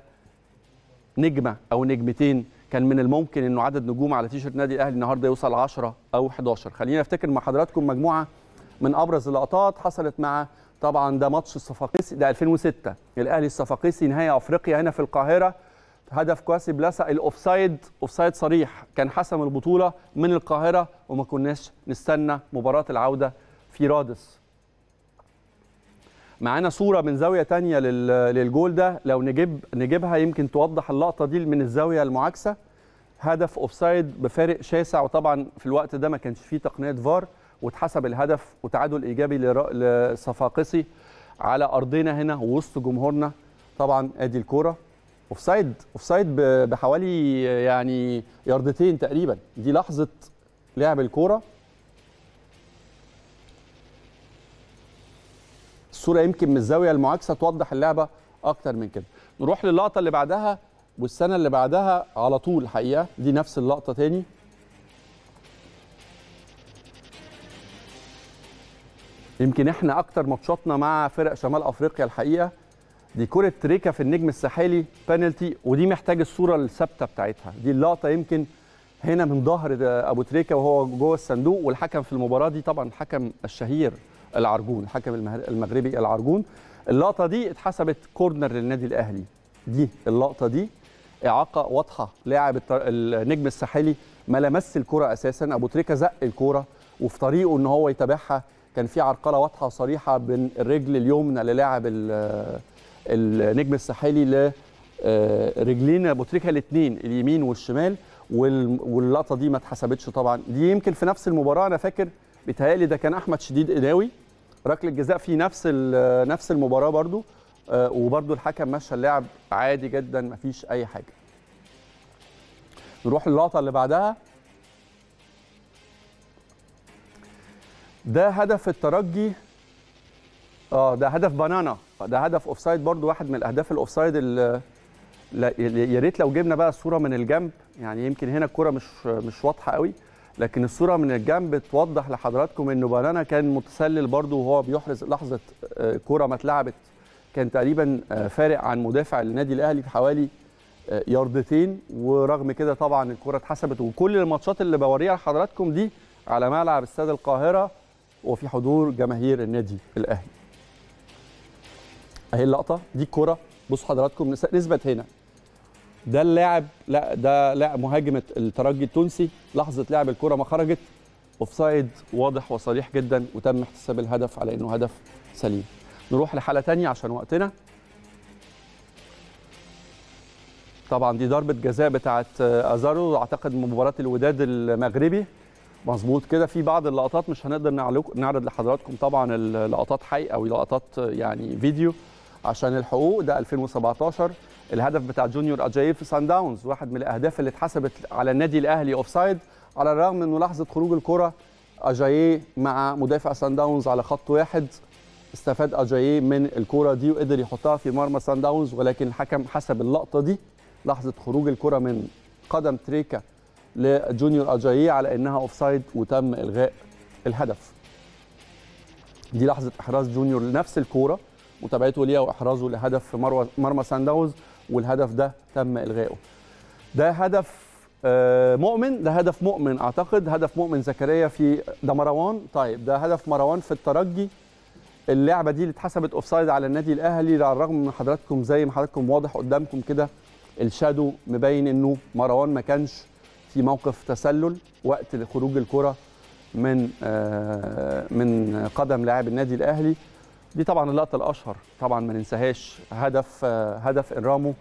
نجمه او نجمتين. كان من الممكن انه عدد نجوم على تيشيرت نادي الاهلي النهارده يوصل عشرة او حداشر. خلينا نفتكر مع حضراتكم مجموعه من ابرز اللقطات حصلت مع طبعا ده ماتش الصفاقسي، ده ألفين وستة، الاهلي الصفاقسي نهائي افريقيا هنا في القاهره، هدف كواسي بلاسا، الاوفسايد اوفسايد صريح كان حسم البطوله من القاهره، وما كناش نستنى مباراه العوده في رادس. معانا صوره من زاويه ثانيه للجول ده، لو نجيب نجيبها يمكن توضح اللقطه دي من الزاويه المعاكسه، هدف اوفسايد بفارق شاسع، وطبعا في الوقت ده ما كانش فيه تقنيه فار، واتحسب الهدف وتعادل ايجابي لصفاقسي على ارضنا هنا ووسط جمهورنا. طبعا ادي الكوره اوفسايد اوفسايد بحوالي يعني ياردتين تقريبا، دي لحظه لعب الكوره. الصورة يمكن من الزاوية المعاكسة توضح اللعبة أكتر من كده. نروح للقطة اللي بعدها والسنة اللي بعدها على طول، الحقيقة دي نفس اللقطة تاني. يمكن إحنا أكتر ماتشاتنا مع فرق شمال أفريقيا الحقيقة، دي كرة تريكة في النجم الساحلي بنالتي، ودي محتاج الصورة الثابتة بتاعتها، دي اللقطة يمكن هنا من ظهر أبو تريكة وهو جوه الصندوق، والحكم في المباراة دي طبعًا الحكم الشهير العرجون، الحكم المغربي العرجون. اللقطه دي اتحسبت كورنر للنادي الاهلي، دي اللقطه دي اعاقه واضحه، لاعب النجم الساحلي ما لمس الكره اساسا، ابو تريكه زق الكره وفي طريقه ان هو يتابعها كان في عرقله واضحه وصريحه بين الرجل اليمنى للاعب النجم الساحلي لرجلين ابو تريكه الاثنين اليمين والشمال، واللقطه دي ما اتحسبتش طبعا. دي يمكن في نفس المباراه انا فاكر بيتهيألي ده كان احمد شديد قناوي، ركله جزاء في نفس نفس المباراه برضو، وبرضو الحكم مشى اللاعب عادي جدا مفيش اي حاجه. نروح للقطه اللي بعدها، ده هدف الترجي، اه ده هدف بنانا، ده هدف اوفسايد برضو، واحد من الاهداف الاوفسايد. يا ريت لو جبنا بقى الصوره من الجنب، يعني يمكن هنا الكرة مش مش واضحه قوي، لكن الصوره من الجنب توضح لحضراتكم انه بانانا كان متسلل برضه وهو بيحرز لحظه كرة ما اتلعبت، كان تقريبا فارق عن مدافع النادي الاهلي بحوالي ياردتين، ورغم كده طبعا الكرة اتحسبت. وكل الماتشات اللي بوريها لحضراتكم دي على ملعب استاد القاهره وفي حضور جماهير النادي الاهلي. اهي اللقطه دي، الكرة بصوا حضراتكم نثبت هنا، ده اللاعب، لا ده لا مهاجمه الترجي التونسي، لحظه لعب الكرة ما خرجت، اوفسايد واضح وصريح جدا، وتم احتساب الهدف على انه هدف سليم. نروح لحاله ثانيه عشان وقتنا. طبعا دي ضربه جزاء بتاعه ازارو اعتقد من مباراه الوداد المغربي، مظبوط كده. في بعض اللقطات مش هنقدر نعرض لحضراتكم طبعا اللقطات حي او لقطات يعني فيديو عشان الحقوق. ده ألفين وسبعتاشر، الهدف بتاع جونيور أجايي في سان داونز، واحد من الاهداف اللي اتحسبت على النادي الاهلي اوفسايد، على الرغم انه لحظه خروج الكره أجايي مع مدافع سان داونز على خط واحد، استفاد أجايي من الكره دي وقدر يحطها في مرمى سان داونز، ولكن الحكم حسب اللقطه دي لحظه خروج الكره من قدم تريكا لجونيور أجايي على انها اوفسايد وتم الغاء الهدف. دي لحظه احراز جونيور لنفس الكوره، متابعته ليها واحرازه لهدف في مرمى سان داونز، والهدف ده تم الغائه. ده هدف مؤمن، ده هدف مؤمن اعتقد، هدف مؤمن زكريا في ده مروان، طيب ده هدف مروان في الترجي. اللعبه دي اللي اتحسبت اوفسايد على النادي الاهلي، على الرغم من حضراتكم زي ما حضراتكم واضح قدامكم كده الشادو مبين انه مروان ما كانش في موقف تسلل وقت خروج الكره من من قدم لاعب النادي الاهلي. دي طبعا اللقطه الاشهر طبعا ما ننساهاش، هدف هدف انرامو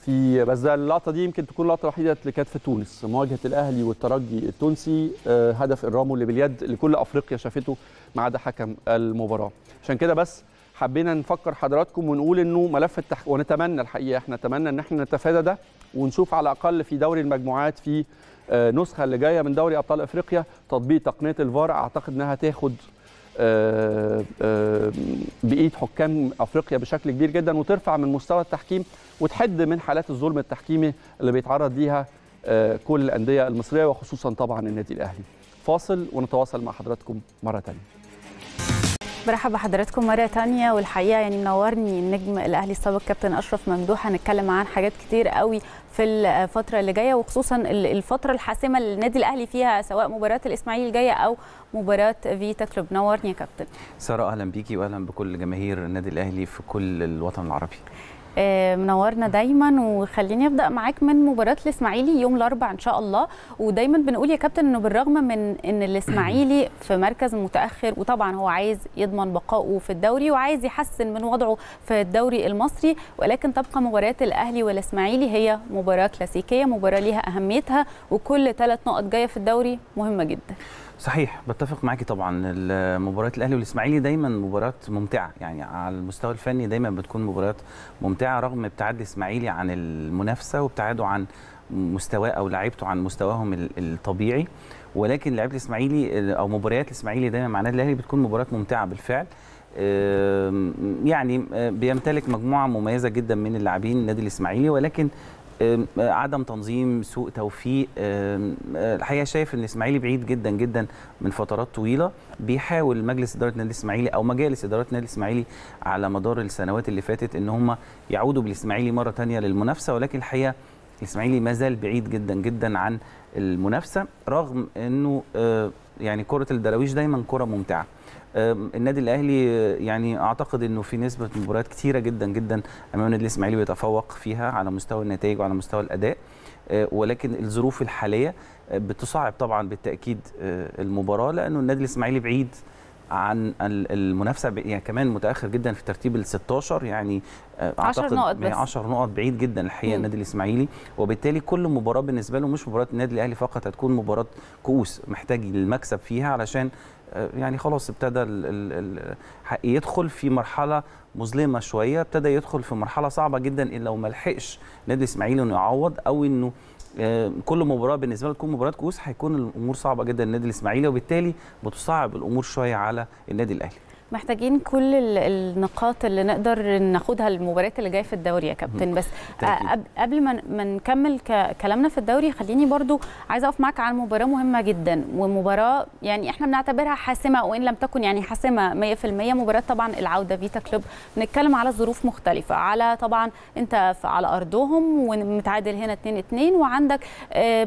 في، بس ده اللقطه دي يمكن تكون اللقطه الوحيده اللي كانت في تونس، مواجهه الاهلي والترجي التونسي، هدف انرامو اللي باليد اللي كل افريقيا شافته ما عدا حكم المباراه. عشان كده بس حبينا نفكر حضراتكم ونقول انه ملف التحقيق، ونتمنى الحقيقه احنا نتمنى ان احنا نتفادى ده، ونشوف على الاقل في دوري المجموعات في نسخه اللي جايه من دوري ابطال افريقيا تطبيق تقنيه الفار، اعتقد انها تاخد بايد حكام افريقيا بشكل كبير جدا، وترفع من مستوى التحكيم وتحد من حالات الظلم التحكيمي اللي بيتعرض ليها كل الانديه المصريه وخصوصا طبعا النادي الاهلي. فاصل ونتواصل مع حضراتكم مره ثانيه. مرحبا بحضراتكم مره ثانيه، والحقيقه يعني منورني النجم الاهلي السابق كابتن اشرف ممدوح، هنتكلم معاه عن حاجات كتير قوي في الفتره اللي جايه، وخصوصا الفتره الحاسمه اللي النادي الاهلي فيها، سواء مباراه الاسماعيلي الجايه او مباراه فيتا كلوب. نورني يا كابتن. ساره اهلا بيكي واهلا بكل جماهير النادي الاهلي في كل الوطن العربي. منورنا دايما، وخليني ابدا معاك من مباراه الاسماعيلي يوم الاربعاء ان شاء الله. ودايما بنقول يا كابتن انه بالرغم من ان الاسماعيلي في مركز متاخر، وطبعا هو عايز يضمن بقائه في الدوري وعايز يحسن من وضعه في الدوري المصري، ولكن تبقى مباريات الاهلي والاسماعيلي هي مباراه كلاسيكيه، مباراه ليها اهميتها، وكل ثلاث نقط جايه في الدوري مهمه جدا. صحيح، بتفق معاكي طبعا. مباريات الاهلي والاسماعيلي دايما مباريات ممتعه، يعني على المستوى الفني دايما بتكون مباريات ممتعه، رغم ابتعاد الاسماعيلي عن المنافسه وابتعاده عن مستواه او لعيبته عن مستواهم الطبيعي، ولكن لعيبه الاسماعيلي او مباريات الاسماعيلي دايما مع النادي الاهلي بتكون مباريات ممتعه بالفعل. يعني بيمتلك مجموعه مميزه جدا من اللاعبين النادي الاسماعيلي، ولكن عدم تنظيم، سوء توفيق. الحقيقه شايف ان الاسماعيلي بعيد جدا جدا من فترات طويله، بيحاول مجلس اداره النادي الاسماعيلي او مجالس اداره النادي الاسماعيلي على مدار السنوات اللي فاتت ان هم يعودوا بالاسماعيلي مره ثانيه للمنافسه، ولكن الحقيقه الاسماعيلي ما زال بعيد جدا جدا عن المنافسه، رغم انه يعني كره الدراويش دايما كره ممتعه. النادي الاهلي يعني اعتقد انه في نسبه مباريات كتيره جدا جدا امام النادي الاسماعيلي بيتفوق فيها على مستوى النتائج وعلى مستوى الاداء، ولكن الظروف الحاليه بتصعب طبعا بالتاكيد المباراه، لانه النادي الاسماعيلي بعيد عن المنافسه، يعني كمان متاخر جدا في ترتيب ال ستاشر، يعني اعتقد عشر نقط بعيد جدا الحقيقه النادي الاسماعيلي، وبالتالي كل مباراه بالنسبه له مش مباراه النادي الاهلي فقط، هتكون مباراه كؤوس محتاج للمكسب فيها، علشان يعني خلاص ابتدى ال ال ال يدخل في مرحله مظلمه شويه، ابتدى يدخل في مرحله صعبه جدا ان لو ما لحقش نادي الاسماعيلي انه يعوض، او انه كل مباراه بالنسبه له تكون مباراه كؤوس، هيكون الامور صعبه جدا للنادي الاسماعيلي، وبالتالي بتصعب الامور شويه على النادي الاهلي. محتاجين كل النقاط اللي نقدر ناخدها المباريات اللي جايه في الدوري يا كابتن. بس قبل ما ما نكمل كلامنا في الدوري، خليني برضو عايزه اقف معاك على مباراه مهمه جدا، ومباراه يعني احنا بنعتبرها حاسمه وان لم تكن يعني حاسمه مية في المية. مباراه طبعا العوده فيتا كلوب، بنتكلم على ظروف مختلفه، على طبعا انت على ارضهم ومتعادل هنا اتنين اتنين، وعندك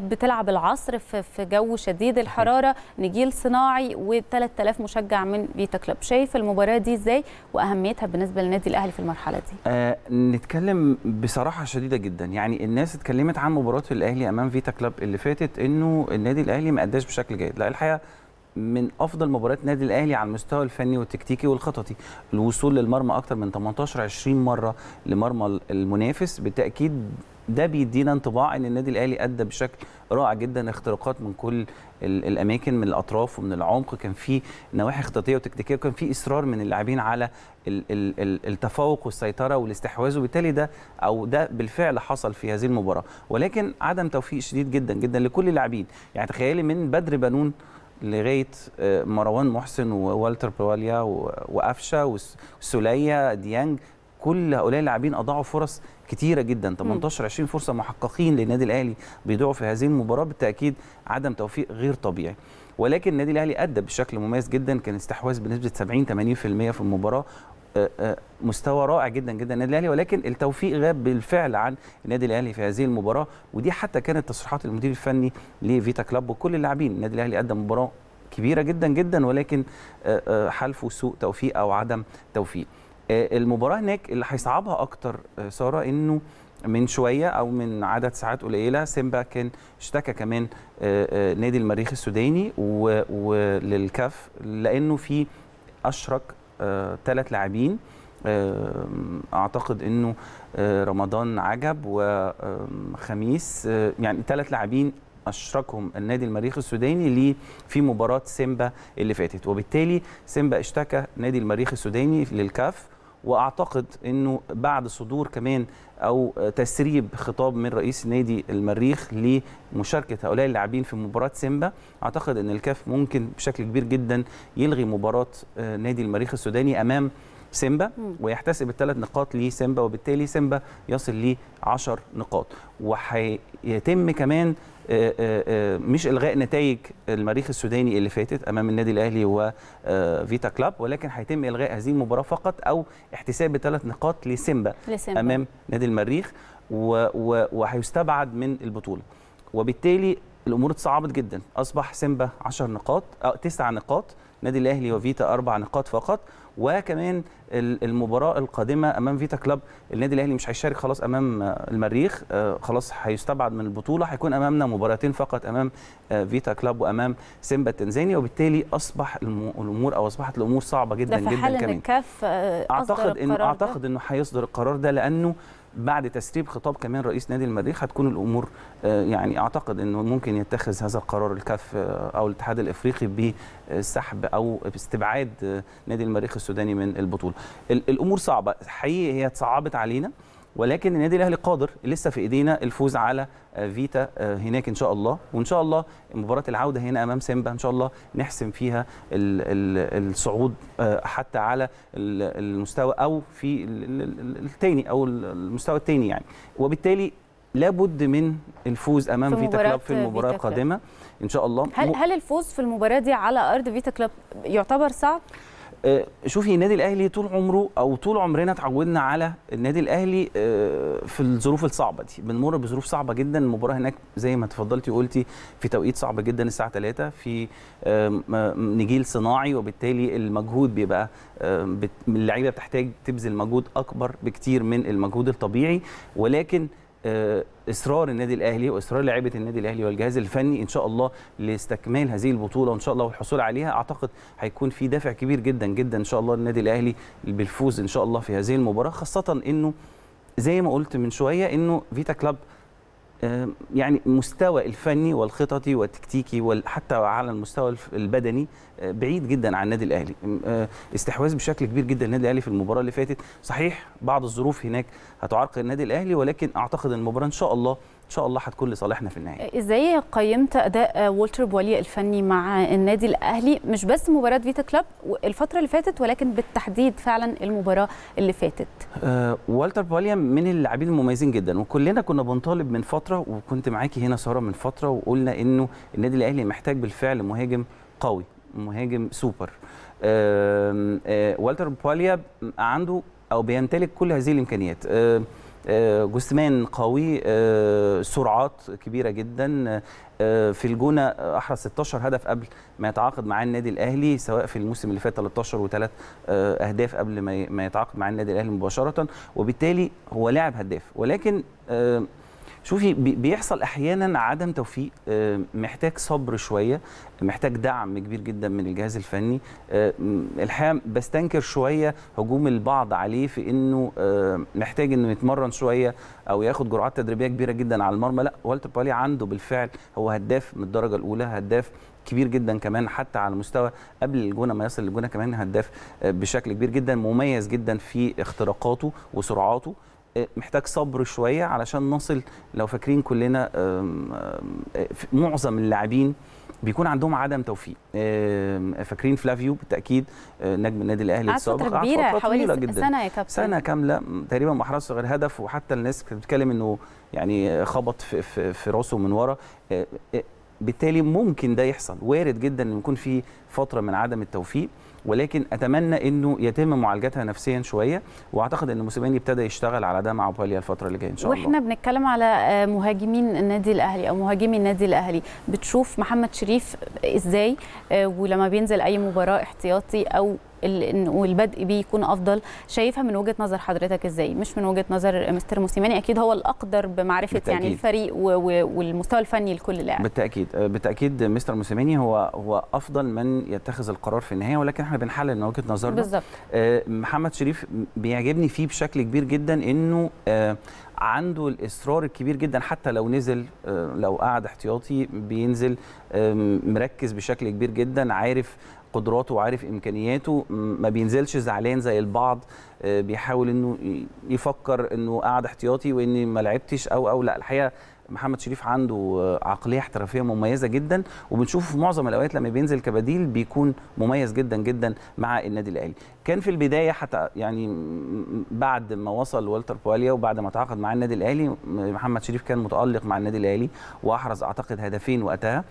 بتلعب العصر في جو شديد الحراره، نجيل صناعي وتلات آلاف مشجع من فيتا كلوب. شايف في المباراه دي ازاي واهميتها بالنسبه للنادي الاهلي في المرحله دي؟ آه نتكلم بصراحه شديده جدا، يعني الناس اتكلمت عن مباراه الاهلي امام فيتا كلوب اللي فاتت انه النادي الاهلي ما اداش بشكل جيد. لا، الحقيقه من افضل مباريات النادي الاهلي على المستوى الفني والتكتيكي والخططي، الوصول للمرمى اكتر من تمنتاشر عشرين مره لمرمى المنافس، بالتاكيد ده بيدينا انطباع ان النادي الاهلي ادى بشكل رائع جدا، اختراقات من كل الاماكن، من الاطراف ومن العمق، كان في نواحي خططيه وتكتيكيه، وكان في اصرار من اللاعبين على التفوق والسيطره والاستحواذ، وبالتالي ده او ده بالفعل حصل في هذه المباراه، ولكن عدم توفيق شديد جدا جدا لكل اللاعبين. يعني تخيلي من بدر بنون لغايه مروان محسن ووالتر بواليا وقفشه وسوليه ديانج، كل هؤلاء اللاعبين اضاعوا فرص كتيره جدا، تمنتاشر عشرين فرصه محققين للنادي الاهلي بيضيعوا في هذه المباراه، بالتاكيد عدم توفيق غير طبيعي. ولكن النادي الاهلي ادى بشكل مميز جدا، كان استحواذ بنسبه سبعين تمانين في المية في المباراه، مستوى رائع جدا جدا النادي الاهلي، ولكن التوفيق غاب بالفعل عن النادي الاهلي في هذه المباراه، ودي حتى كانت تصريحات المدير الفني لفيتا كلوب وكل اللاعبين. النادي الاهلي ادى مباراه كبيره جدا جدا، ولكن حالفه سوء توفيق او عدم توفيق. المباراه هناك اللي هيصعبها اكتر ساره، انه من شويه او من عدد ساعات قليله سيمبا كان اشتكى كمان نادي المريخ السوداني وللكاف، لانه في اشرك ثلاث لاعبين، اعتقد انه رمضان عجب وخميس، يعني ثلاث لاعبين اشركهم النادي المريخ السوداني ليه في مباراه سيمبا اللي فاتت، وبالتالي سيمبا اشتكى نادي المريخ السوداني للكاف، واعتقد انه بعد صدور كمان او تسريب خطاب من رئيس نادي المريخ لمشاركه هؤلاء اللاعبين في مباراه سيمبا، اعتقد ان الكاف ممكن بشكل كبير جدا يلغي مباراه نادي المريخ السوداني امام سيمبا ويحتسب الثلاث نقاط لسيمبا، وبالتالي سيمبا يصل ل عشر نقاط، وهيتم كمان مش الغاء نتائج المريخ السوداني اللي فاتت امام النادي الاهلي وفيتا كلوب، ولكن هيتم الغاء هذه المباراه فقط او احتساب ثلاث نقاط لسيمبا امام نادي المريخ، وهيستبعد من البطوله، وبالتالي الامور اتصعبت جدا. اصبح سيمبا عشر نقاط او تسع نقاط، نادي الاهلي وفيتا اربع نقاط فقط، وكمان المباراه القادمه امام فيتا كلوب النادي الاهلي مش هيشارك خلاص امام المريخ، خلاص هيستبعد من البطوله، هيكون امامنا مباراتين فقط امام فيتا كلوب وامام سيمبا التنزاني، وبالتالي اصبح الامور او اصبحت الامور صعبه جدا جدا. كمان ده في حال الكاف اعتقد انه اعتقد انه هيصدر القرار ده، لانه بعد تسريب خطاب كمان رئيس نادي المريخ هتكون الامور يعني اعتقد انه ممكن يتخذ هذا القرار الكاف او الاتحاد الافريقي بالسحب او باستبعاد نادي المريخ السوداني من البطوله. الامور صعبه حقيقي، هي اتصعبت علينا، ولكن النادي الاهلي قادر، لسه في ايدينا الفوز على فيتا هناك ان شاء الله، وان شاء الله مباراه العوده هنا امام سيمبا ان شاء الله نحسم فيها الصعود حتى على المستوى او في الثاني او المستوى الثاني يعني، وبالتالي لابد من الفوز امام فيتا كلوب في المباراه القادمه ان شاء الله. هل هل الفوز في المباراه دي على ارض فيتا كلوب يعتبر صعب؟ شوفي، النادي الاهلي طول عمره او طول عمرنا اتعودنا على النادي الاهلي في الظروف الصعبه دي، بنمر بظروف صعبه جدا. المباراه هناك زي ما اتفضلتي وقلتي في توقيت صعب جدا، الساعه تلاتة في نجيل صناعي، وبالتالي المجهود بيبقى اللعيبه بتحتاج تبذل مجهود اكبر بكتير من المجهود الطبيعي، ولكن اصرار النادي الاهلي واصرار لاعيبه النادي الاهلي والجهاز الفني ان شاء الله لاستكمال هذه البطوله وان شاء الله والحصول عليها، اعتقد هيكون في دافع كبير جدا جدا ان شاء الله للنادي الاهلي بالفوز ان شاء الله في هذه المباراه، خاصه انه زي ما قلت من شويه انه فيتا كلوب يعني مستوى الفني والخططي والتكتيكي وحتى على المستوى البدني بعيد جدا عن النادي الاهلي، استحواذ بشكل كبير جدا النادي الاهلي في المباراه اللي فاتت، صحيح بعض الظروف هناك هتعرقل النادي الاهلي، ولكن اعتقد المباراه ان شاء الله شاء الله هتكون لصالحنا في النهايه. ازاي قيمت اداء والتر بواليا الفني مع النادي الاهلي، مش بس مباراه فيتا كلوب الفتره اللي فاتت ولكن بالتحديد فعلا المباراه اللي فاتت؟ أه والتر بواليا من اللاعبين المميزين جدا، وكلنا كنا بنطالب من فتره، وكنت معاكي هنا ساره من فتره وقلنا انه النادي الاهلي محتاج بالفعل مهاجم قوي، مهاجم سوبر. أه أه والتر بواليا عنده او بيمتلك كل هذه الامكانيات، أه جسمان قوي، سرعات كبيرة جدا. في الجونة أحرز ستاشر هدف قبل ما يتعاقد مع النادي الأهلي، سواء في الموسم اللي فات تلتاشر وثلاث أهداف قبل ما يتعاقد مع النادي الأهلي مباشرة، وبالتالي هو لاعب هداف. ولكن شوفي بيحصل احيانا عدم توفيق، محتاج صبر شويه، محتاج دعم كبير جدا من الجهاز الفني. الحقيقه بستنكر شويه هجوم البعض عليه في انه محتاج انه يتمرن شويه او ياخد جرعات تدريبيه كبيره جدا على المرمى. لا، والتر بواليا عنده بالفعل، هو هداف من الدرجه الاولى، هداف كبير جدا كمان، حتى على مستوى قبل الجونه ما يصل للجونه كمان هداف بشكل كبير جدا، مميز جدا في اختراقاته وسرعاته. محتاج صبر شويه علشان نصل. لو فاكرين كلنا معظم اللاعبين بيكون عندهم عدم توفيق، فاكرين فلافيو بالتاكيد نجم النادي الاهلي السابق، قعد فتره كبيره جدا، سنه يا كابتن، سنه كامله تقريبا ما حرزش غير هدف، وحتى الناس كانت بتتكلم انه يعني خبط في, في, في راسه من ورا. بالتالي ممكن ده يحصل، وارد جدا ان يكون في فتره من عدم التوفيق، ولكن اتمنى انه يتم معالجتها نفسيا شويه، واعتقد ان موسيماني ابتدى يشتغل على ده مع بواليا الفتره اللي جايه ان شاء الله. واحنا بنتكلم على مهاجمين النادي الاهلي او مهاجمي النادي الاهلي، بتشوف محمد شريف ازاي ولما بينزل اي مباراه احتياطي او والبدء بيه يكون افضل، شايفها من وجهه نظر حضرتك ازاي؟ مش من وجهه نظر مستر موسيماني، اكيد هو الاقدر بمعرفه بالتأكيد. يعني الفريق والمستوى الفني لكل لاعب. بالتاكيد بالتاكيد مستر موسيماني هو هو افضل من يتخذ القرار في النهايه، ولكن احنا بنحلل من وجهه نظرنا بالظبط. محمد شريف بيعجبني فيه بشكل كبير جدا انه عنده الاصرار الكبير جدا، حتى لو نزل لو قعد احتياطي بينزل مركز بشكل كبير جدا، عارف قدراته وعارف امكانياته، ما بينزلش زعلان زي البعض، بيحاول انه يفكر انه قاعد احتياطي واني ما لعبتش او او لا. الحقيقه محمد شريف عنده عقليه احترافيه مميزه جدا، وبنشوفه في معظم الاوقات لما بينزل كبديل بيكون مميز جدا جدا مع النادي الاهلي. كان في البدايه حتى يعني بعد ما وصل والتر بواليا وبعد ما تعاقد مع النادي الاهلي، محمد شريف كان متالق مع النادي الاهلي واحرز اعتقد هدفين وقتها،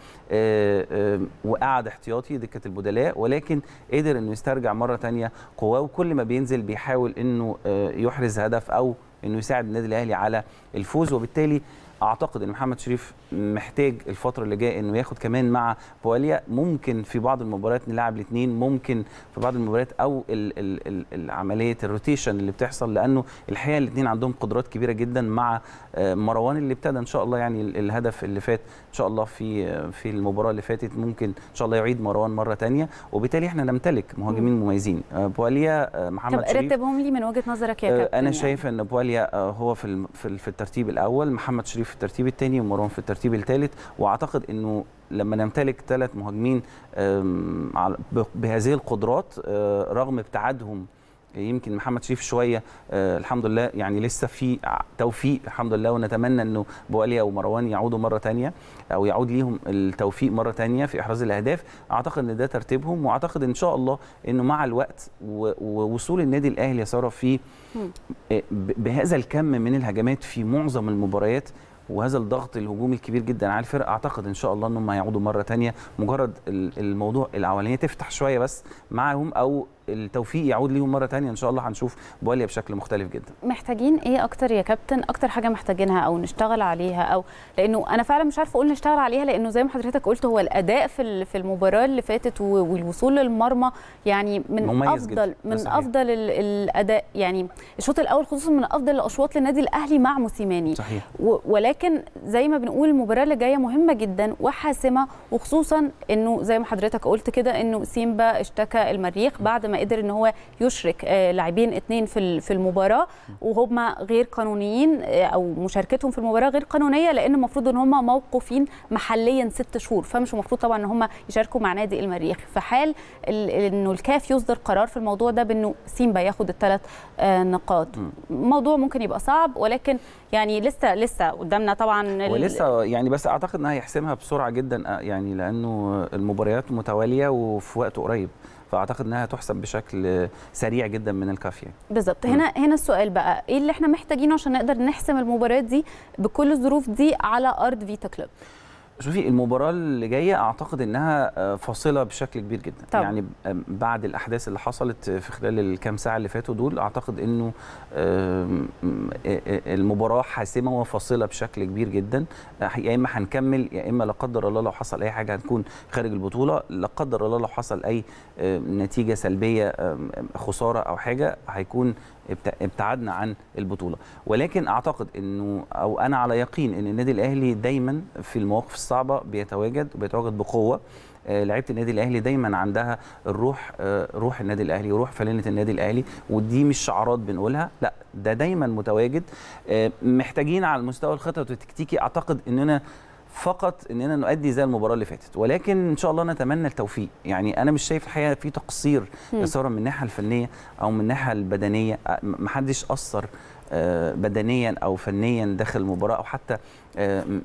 وقعد احتياطي دكه البدلاء، ولكن قدر انه يسترجع مره ثانيه قواه، وكل ما بينزل بيحاول انه يحرز هدف او انه يساعد النادي الاهلي على الفوز. وبالتالي اعتقد ان محمد شريف محتاج الفتره اللي جايه انه ياخد كمان مع بواليا، ممكن في بعض المباريات نلعب الاثنين، ممكن في بعض المباريات او العمليه الروتيشن اللي بتحصل، لانه الحقيقه الاثنين عندهم قدرات كبيره جدا. مع مروان اللي ابتدى ان شاء الله يعني الهدف اللي فات ان شاء الله في في المباراه اللي فاتت، ممكن ان شاء الله يعيد مروان مره ثانيه، وبالتالي احنا نمتلك مهاجمين مميزين، بواليا محمد شريف. رتبهم لي من وجهه نظرك يا كابتن. انا شايف ان بواليا هو في في الترتيب الاول، محمد شريف في الترتيب الثاني، ومروان في الترتيب الثالث. واعتقد انه لما نمتلك ثلاث مهاجمين بهذه القدرات، رغم ابتعادهم يمكن محمد شريف شويه، الحمد لله يعني لسه في توفيق الحمد لله، ونتمنى انه بواليا ومروان يعودوا مره ثانيه او يعود ليهم التوفيق مره ثانيه في احراز الاهداف. اعتقد ان ده ترتيبهم، واعتقد ان شاء الله انه مع الوقت ووصول النادي الاهلي يا ساره في بهذا الكم من الهجمات في معظم المباريات، وهذا الضغط الهجومي الكبير جدا على الفرق، اعتقد ان شاء الله انهم هيعودوا مره ثانيه. مجرد الموضوع الاولانيه تفتح شويه بس معاهم، او التوفيق يعود ليهم مره ثانيه ان شاء الله، هنشوف بواليا بشكل مختلف جدا. محتاجين ايه اكتر يا كابتن؟ اكتر حاجه محتاجينها او نشتغل عليها، او لانه انا فعلا مش عارفه اقول نشتغل عليها، لانه زي ما حضرتك قلت هو الاداء في في المباراه اللي فاتت والوصول للمرمى يعني من افضل من افضل الاداء، يعني الشوط الاول خصوصا من افضل الاشواط للنادي الاهلي مع موسيماني. صحيح. ولكن زي ما بنقول المباراه اللي جايه مهمه جدا وحاسمه، وخصوصا انه زي ما حضرتك قلت كده انه سيمبا اشتكى المريخ بعد ما قدر ان هو يشرك لاعبين اثنين في في المباراه وهم غير قانونيين او مشاركتهم في المباراه غير قانونيه، لان المفروض ان هم موقوفين محليا ست شهور، فمش المفروض طبعا ان هم يشاركوا مع نادي المريخ. في حال انه الكاف يصدر قرار في الموضوع ده بانه سيمبا ياخد الثلاث نقاط، موضوع ممكن يبقى صعب، ولكن يعني لسه لسه قدامنا طبعا ولسه يعني، بس اعتقد انها هيحسمها بسرعه جدا يعني، لانه المباريات متواليه وفي وقت قريب، فاعتقد انها هتحسب بشكل سريع جدا من الكافيه. بالظبط. هنا هنا السؤال بقى، ايه اللي احنا محتاجينه عشان نقدر نحسم المباريات دي بكل الظروف دي على ارض فيتا كلوب؟ شوفي المباراه اللي جايه اعتقد انها فاصله بشكل كبير جدا طبعا. يعني بعد الاحداث اللي حصلت في خلال الكام ساعه اللي فاتوا دول، اعتقد انه المباراه حاسمه وفاصله بشكل كبير جدا، يا اما هنكمل يا اما لا قدر الله لو حصل اي حاجه هنكون خارج البطوله، لا قدر الله لو حصل اي نتيجه سلبيه خساره او حاجه هيكون ابتعدنا عن البطوله. ولكن اعتقد انه او انا على يقين ان النادي الاهلي دايما في المواقف الصعبه بيتواجد وبيتواجد بقوه. لعيبه النادي الاهلي دايما عندها الروح، روح النادي الاهلي وروح فلنه النادي الاهلي، ودي مش شعارات بنقولها، لا ده دايما متواجد. محتاجين على المستوى الخطط والتكتيكي اعتقد اننا فقط اننا نؤدي زي المباراه اللي فاتت، ولكن ان شاء الله نتمنى التوفيق. يعني انا مش شايف الحقيقه في تقصير سواء من الناحيه الفنيه او من الناحيه البدنيه، محدش قصر بدنيا او فنيا داخل المباراه او حتى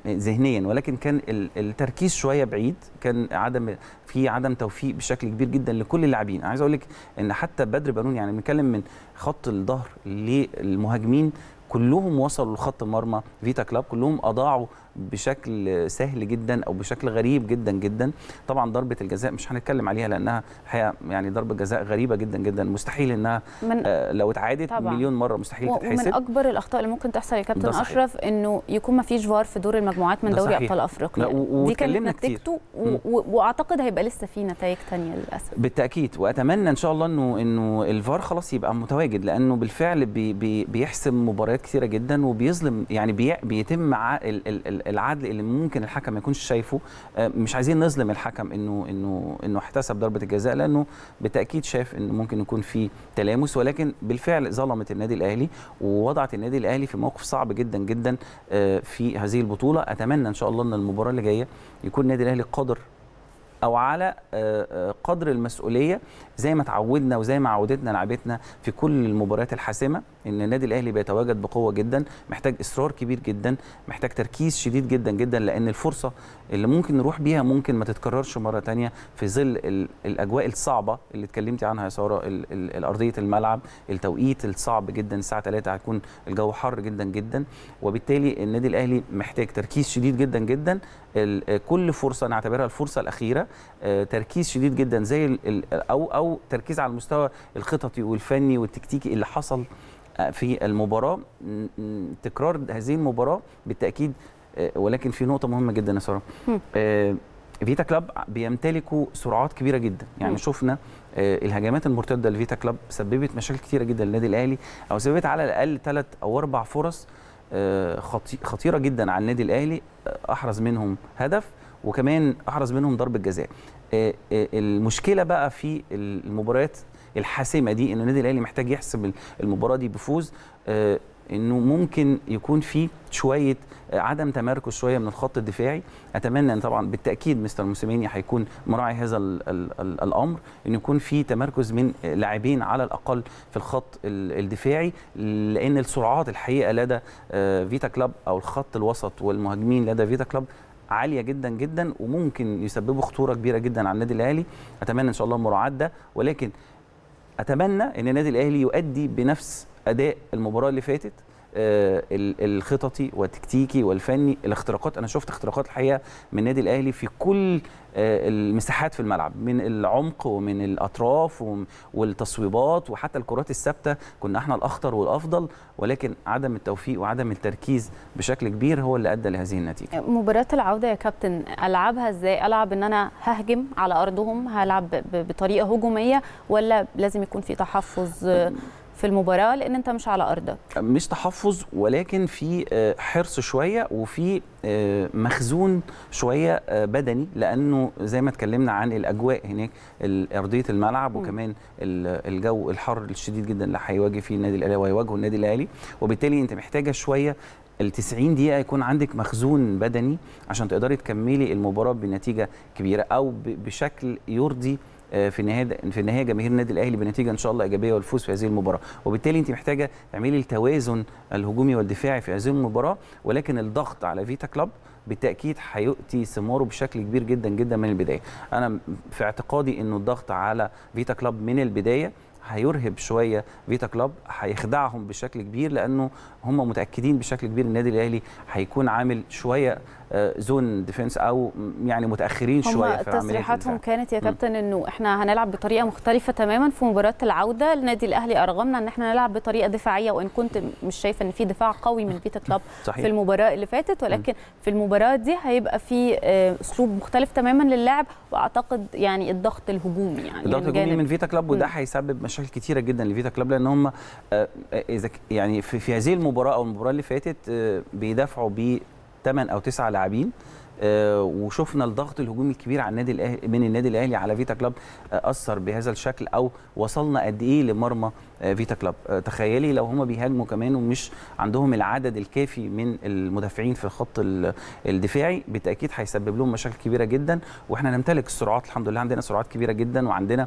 ذهنيا، ولكن كان التركيز شويه بعيد، كان عدم في عدم توفيق بشكل كبير جدا لكل اللاعبين. عايز اقول لك ان حتى بدر بنون يعني بنتكلم من خط الظهر للمهاجمين كلهم وصلوا لخط مرمى فيتا كلوب، كلهم اضاعوا بشكل سهل جدا او بشكل غريب جدا جدا. طبعا ضربه الجزاء مش هنتكلم عليها لانها الحقيقه يعني ضربه جزاء غريبه جدا جدا، مستحيل انها آه لو اتعادت مليون مره مستحيل تتحسب. ومن اكبر الاخطاء اللي ممكن تحصل يا كابتن اشرف انه يكون ما فيش فار في دور المجموعات من دوري ابطال افريقيا، دي كانت نتيجته، واعتقد هيبقى لسه في نتائج ثانيه للاسف. بالتاكيد، واتمنى ان شاء الله انه انه الفار خلاص يبقى متواجد، لانه بالفعل بي بي بيحسم مباريات كثيره جدا وبيظلم، يعني بي بيتم ال ال العدل اللي ممكن الحكم ما يكونش شايفه. مش عايزين نظلم الحكم انه انه انه احتسب ضربه الجزاء، لانه بالتاكيد شاف انه ممكن يكون في تلامس، ولكن بالفعل ظلمت النادي الاهلي ووضعت النادي الاهلي في موقف صعب جدا جدا في هذه البطوله. اتمنى ان شاء الله ان المباراه اللي جايه يكون النادي الاهلي قادر او على قدر المسؤوليه زي ما تعودنا وزي ما عودتنا لعبتنا في كل المباريات الحاسمه، ان النادي الاهلي بيتواجد بقوه جدا، محتاج اصرار كبير جدا، محتاج تركيز شديد جدا جدا، لان الفرصه اللي ممكن نروح بيها ممكن ما تتكررش مره ثانيه في ظل الاجواء الصعبه اللي اتكلمتي عنها يا ساره، ارضيه الملعب، التوقيت الصعب جدا، الساعه ثلاثة هيكون الجو حر جدا جدا، وبالتالي النادي الاهلي محتاج تركيز شديد جدا جدا، كل فرصه نعتبرها الفرصه الاخيره، تركيز شديد جدا زي او او تركيز على المستوى الخططي والفني والتكتيكي اللي حصل في المباراه. تكرار هذه المباراه بالتاكيد، ولكن في نقطه مهمه جدا يا ساره، فيتا كلوب بيمتلكوا سرعات كبيره جدا، يعني شفنا الهجمات المرتده لفيتا كلوب سببت مشاكل كثيره جدا للنادي الاهلي، او سببت على الاقل ثلاث او اربع فرص خطيره جدا على النادي الاهلي، احرز منهم هدف وكمان احرز منهم ضربه جزاء. المشكله بقى في المباريات الحاسمه دي ان النادي الاهلي محتاج يحسم المباراه دي بفوز، انه ممكن يكون في شويه عدم تمركز شويه من الخط الدفاعي. اتمنى ان طبعا بالتاكيد مستر موسيماني هيكون مراعي هذا ال ال ال الامر، ان يكون في تمركز من لاعبين على الاقل في الخط الدفاعي، لان السرعات الحقيقه لدى فيتا كلوب او الخط الوسط والمهاجمين لدى فيتا كلوب عاليه جدا جدا، وممكن يسببوا خطوره كبيره جدا على النادي الاهلي. اتمنى ان شاء الله مراعاه ده، ولكن اتمنى ان النادي الاهلي يؤدي بنفس اداء المباراه اللي فاتت الخططي والتكتيكي والفني. الاختراقات، انا شفت اختراقات الحقيقه من النادي الاهلي في كل المساحات في الملعب، من العمق ومن الاطراف والتصويبات وحتى الكرات الثابته، كنا احنا الاخطر والافضل، ولكن عدم التوفيق وعدم التركيز بشكل كبير هو اللي ادى لهذه النتيجه. مباراه العوده يا كابتن العبها ازاي؟ العب ان انا ههجم على ارضهم، هلعب بطريقه هجوميه، ولا لازم يكون في تحفظ في المباراه لان انت مش على ارضك. مش تحفظ ولكن في حرص شويه وفي مخزون شويه بدني، لانه زي ما اتكلمنا عن الاجواء هناك ارضيه الملعب وكمان الجو الحر الشديد جدا اللي هيواجه فيه النادي الاهلي وهيواجهه النادي الاهلي، وبالتالي انت محتاجه شويه التسعين دقيقة يكون عندك مخزون بدني عشان تقدري تكملي المباراة بنتيجة كبيرة أو بشكل يرضي في النهاية في النهاية جماهير النادي الأهلي بنتيجة إن شاء الله إيجابية والفوز في هذه المباراة، وبالتالي أنت محتاجة تعملي التوازن الهجومي والدفاعي في هذه المباراة، ولكن الضغط على فيتا كلوب بالتأكيد هيؤتي ثماره بشكل كبير جدا جدا من البداية. أنا في اعتقادي إنه الضغط على فيتا كلوب من البداية هيرهب شويه فيتا كلوب، هيخدعهم بشكل كبير لانه هم متاكدين بشكل كبير النادي الاهلي هيكون عامل شويه زون ديفنس او يعني متاخرين شويه في عمليه تصريحاتهم كانت يا كابتن انه احنا هنلعب بطريقه مختلفه تماما في مباراه العوده. النادي الاهلي ارغمنا ان احنا نلعب بطريقه دفاعيه، وان كنت مش شايفه ان في دفاع قوي من فيتا كلوب صحيح في المباراه اللي فاتت، ولكن مم. في المباراه دي هيبقى في اسلوب مختلف تماما للعب، واعتقد يعني الضغط الهجومي يعني الضغط يعني الهجومي من فيتا كلوب، وده هيسبب مشاكل كتيره جدا لفيتا كلوب لان هم اذا يعني في, في هذه المباراه او المباراه اللي فاتت بيدافعوا ب ثمانية أو تسعة لاعبين، وشفنا الضغط الهجومي الكبير على النادي الاهلي من النادي الاهلي على فيتا كلوب اثر بهذا الشكل، او وصلنا قد ايه لمرمى فيتا كلوب. تخيلي لو هم بيهاجموا كمان ومش عندهم العدد الكافي من المدافعين في الخط الدفاعي بالتاكيد هيسبب لهم مشاكل كبيره جدا، واحنا نمتلك السرعات الحمد لله، عندنا سرعات كبيره جدا وعندنا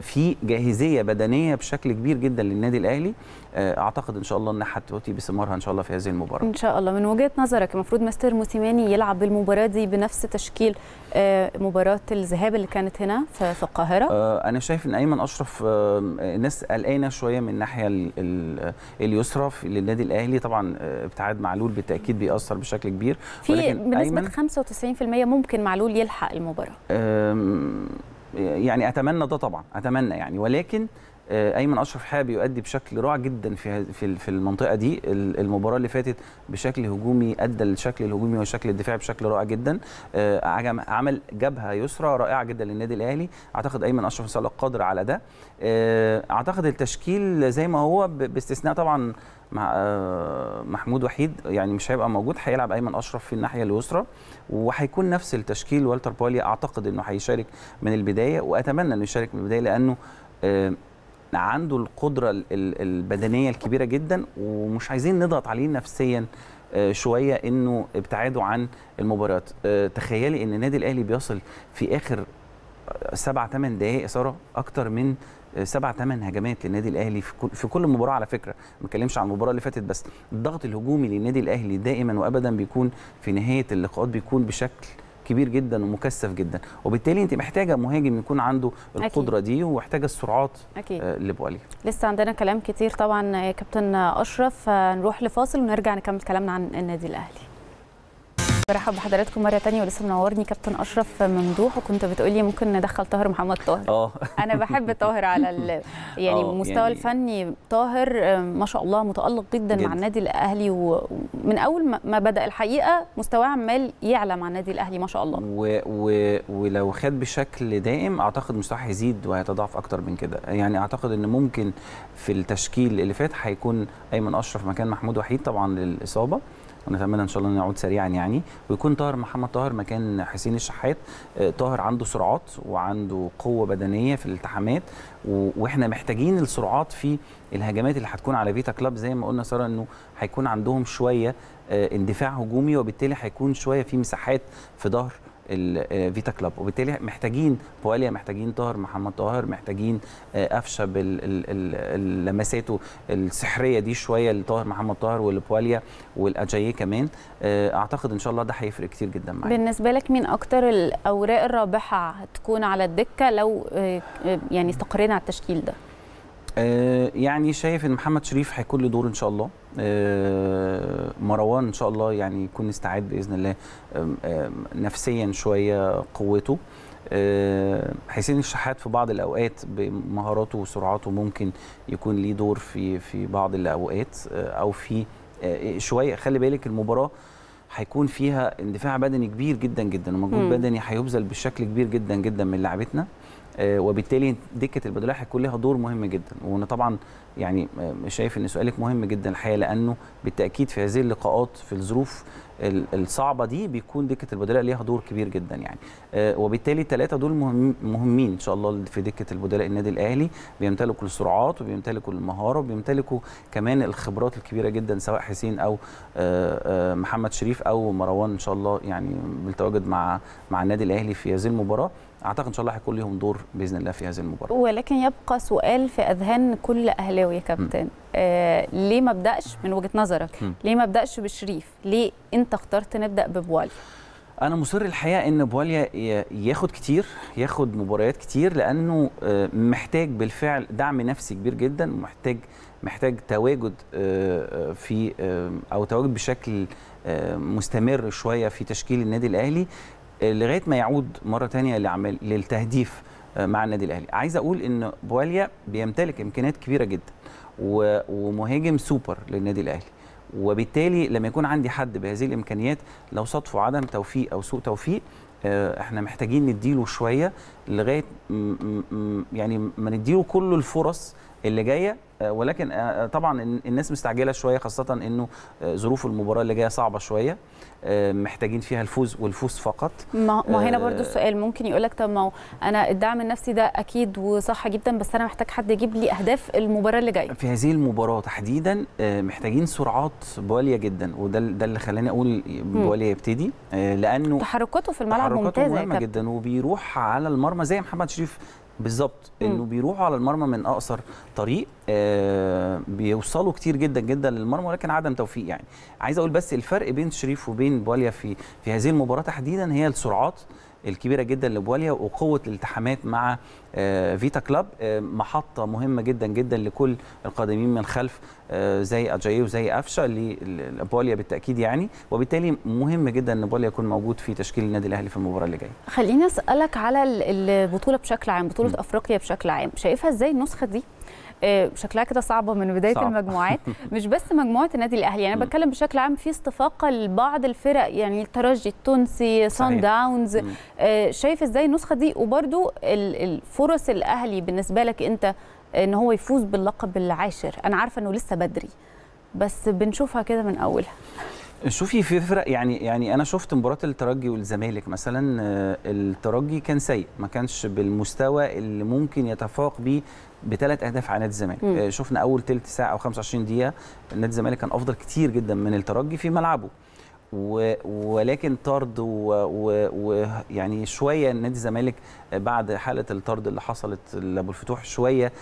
في جاهزيه بدنيه بشكل كبير جدا للنادي الاهلي. اعتقد ان شاء الله ان هتؤتي بثمارها ان شاء الله في هذه المباراه ان شاء الله. من وجهه نظرك المفروض مستر موسيماني يلعب بالمباراه دي بنفس تشكيل مباراه الذهاب اللي كانت هنا في القاهره؟ انا شايف ان ايمن اشرف الناس قلقانه شويه من الناحيه اليسرى للنادي الاهلي، طبعا ابتعاد معلول بالتاكيد بيأثر بشكل كبير، ولكن بنسبه خمسة وتسعين بالمية ممكن معلول يلحق المباراه. يعني اتمنى ده طبعا، اتمنى يعني، ولكن ايمن اشرف حابب يؤدي بشكل رائع جدا في في المنطقه دي. المباراه اللي فاتت بشكل هجومي ادى الشكل الهجومي والشكل الدفاعي بشكل رائع جدا، عمل جبهه يسرى رائعه جدا للنادي الاهلي. اعتقد ايمن اشرف ان شاء الله قادر على ده. اعتقد التشكيل زي ما هو باستثناء طبعا مع محمود وحيد يعني مش هيبقى موجود، هيلعب ايمن اشرف في الناحيه اليسرى، وهيكون نفس التشكيل. والتر بواليا اعتقد انه هيشارك من البدايه، واتمنى انه يشارك من البدايه لانه عنده القدرة البدنية الكبيرة جدا، ومش عايزين نضغط عليه نفسيا شوية انه ابتعاده عن المباريات. تخيلي ان النادي الاهلي بيصل في اخر سبع ثمان دقائق اثارة، اكتر من سبع ثمان هجمات للنادي الاهلي في كل مباراه على فكره، ما بتكلمش عن المباراه اللي فاتت بس. الضغط الهجومي للنادي الاهلي دائما وابدا بيكون في نهاية اللقاءات بيكون بشكل كبير جدا ومكثف جدا، وبالتالي انت محتاجه مهاجم يكون عنده القدره أكيد. دي ومحتاجه السرعات لبوالي. لسه عندنا كلام كتير طبعا يا كابتن اشرف، نروح لفاصل ونرجع نكمل كلامنا عن النادي الاهلي. مرحبا بحضراتكم مره ثانيه، ولسه منورني كابتن اشرف ممدوح، وكنت بتقولي ممكن ندخل طاهر محمد طاهر. اه انا بحب طاهر على ال... يعني المستوى يعني... الفني طاهر ما شاء الله متالق جدا جد. مع النادي الاهلي، ومن اول ما بدا الحقيقه مستواه عمال يعلى مع النادي الاهلي ما شاء الله، و... و... ولو خد بشكل دائم اعتقد مستواه هيزيد وهيتضاعف اكتر من كده. يعني اعتقد ان ممكن في التشكيل اللي فات هيكون ايمن اشرف مكان محمود وحيد طبعا للاصابه، ونتمنى ان شاء الله نعود سريعا يعني، ويكون طاهر محمد طاهر مكان حسين الشحات. طاهر عنده سرعات وعنده قوه بدنيه في الالتحامات، واحنا محتاجين السرعات في الهجمات اللي هتكون على فيتا كلوب. زي ما قلنا ساره انه هيكون عندهم شويه اندفاع هجومي، وبالتالي هيكون شويه في مساحات في ظهر فيتا كلوب، وبالتالي محتاجين بواليا، محتاجين طاهر محمد طاهر، محتاجين قفشه بلمساته السحريه دي شويه لطاهر محمد طاهر والبواليا والاجايي كمان. اعتقد ان شاء الله ده هيفرق كتير جدا معانا. بالنسبه لك مين اكتر الاوراق الرابحه هتكون على الدكه لو يعني استقرينا على التشكيل ده؟ يعني شايف ان محمد شريف هيكون له دور ان شاء الله، مروان ان شاء الله يعني يكون استعد باذن الله نفسيا شويه قوته، حسين الشحات في بعض الاوقات بمهاراته وسرعاته ممكن يكون ليه دور في في بعض الاوقات، او في شويه خلي بالك المباراه هيكون فيها اندفاع بدني كبير جدا جدا ومجهود بدني هيبذل بشكل كبير جدا جدا من لاعبتنا، وبالتالي دكه البدلاء هيكون لها دور مهم جدا. وانا طبعا يعني شايف ان سؤالك مهم جدا الحقيقه، لانه بالتاكيد في هذه اللقاءات في الظروف الصعبه دي بيكون دكه البدلاء ليها دور كبير جدا يعني، وبالتالي الثلاثه دول مهمين ان شاء الله في دكه البدلاء. النادي الاهلي بيمتلكوا السرعات وبيمتلكوا المهاره وبيمتلكوا كمان الخبرات الكبيره جدا، سواء حسين او محمد شريف او مروان ان شاء الله يعني بالتواجد مع مع النادي الاهلي في هذه المباراه. اعتقد ان شاء الله هيكون لهم دور باذن الله في هذه المباراه. ولكن يبقى سؤال في اذهان كل اهلاوي يا كابتن، آه ليه ما بداش من وجهه نظرك؟ م. ليه ما بداش بشريف؟ ليه انت اخترت نبدا ببواليا؟ انا مصر الحقيقه ان بواليا ياخد كتير، ياخد مباريات كتير، لانه محتاج بالفعل دعم نفسي كبير جدا، محتاج محتاج تواجد في او تواجد بشكل مستمر شويه في تشكيل النادي الاهلي لغايه ما يعود مره ثانيه للتهديف مع النادي الاهلي. عايز اقول ان بواليا بيمتلك امكانيات كبيره جدا ومهاجم سوبر للنادي الاهلي، وبالتالي لما يكون عندي حد بهذه الامكانيات لو صدفه عدم توفيق او سوء توفيق احنا محتاجين نديله شويه لغايه يعني ما نديله كل الفرص اللي جايه. ولكن طبعا الناس مستعجله شويه، خاصه انه ظروف المباراه اللي جايه صعبه شويه، محتاجين فيها الفوز والفوز فقط. ما هنا برضو السؤال، ممكن يقول لك طب ما انا الدعم النفسي ده اكيد وصح جدا، بس انا محتاج حد يجيب لي اهداف المباراه اللي جايه. في هذه المباراه تحديدا محتاجين سرعات بواليا جدا، وده ده اللي خلاني اقول بواليا يبتدي، لانه تحركاته في الملعب ممتازه مهمه جدا، وبيروح على المرمى زي محمد شريف بالظبط، انه بيروحوا على المرمى من اقصر طريق، آه بيوصلوا كتير جدا جدا للمرمى ولكن عدم توفيق يعني. عايز اقول بس الفرق بين شريف وبين بواليا في في هذه المباراه تحديدا هي السرعات الكبيره جدا لبواليا وقوه الالتحامات مع آه فيتا كلوب، آه محطه مهمه جدا جدا لكل القادمين من خلف، آه زي أجايي وزي أفشا لبواليا بالتاكيد يعني، وبالتالي مهم جدا ان بواليا يكون موجود في تشكيل النادي الاهلي في المباراه اللي جايه. خليني اسالك على البطوله بشكل عام، بطوله م. افريقيا بشكل عام، شايفها ازاي النسخه دي؟ شكلها كده صعبه من بدايه صعب. المجموعات مش بس مجموعه النادي الاهلي، يعني انا بتكلم بشكل عام في استفاقه لبعض الفرق، يعني الترجي التونسي، سان داونز، شايف ازاي النسخه دي؟ وبرده الفرص الاهلي بالنسبه لك انت ان هو يفوز باللقب العاشر، انا عارفه انه لسه بدري بس بنشوفها كده من اولها. شوفي في فرق يعني، يعني انا شفت مباراه الترجي والزمالك مثلا، الترجي كان سيء، ما كانش بالمستوى اللي ممكن يتفوق بيه بثلاث اهداف على نادي الزمالك. شفنا اول ثلث ساعه او خمسة وعشرين دقيقه نادي الزمالك كان افضل كتير جدا من الترجي في ملعبه، ولكن طرد ويعني شويه نادي الزمالك بعد حاله الطرد اللي حصلت لابو الفتوح شويه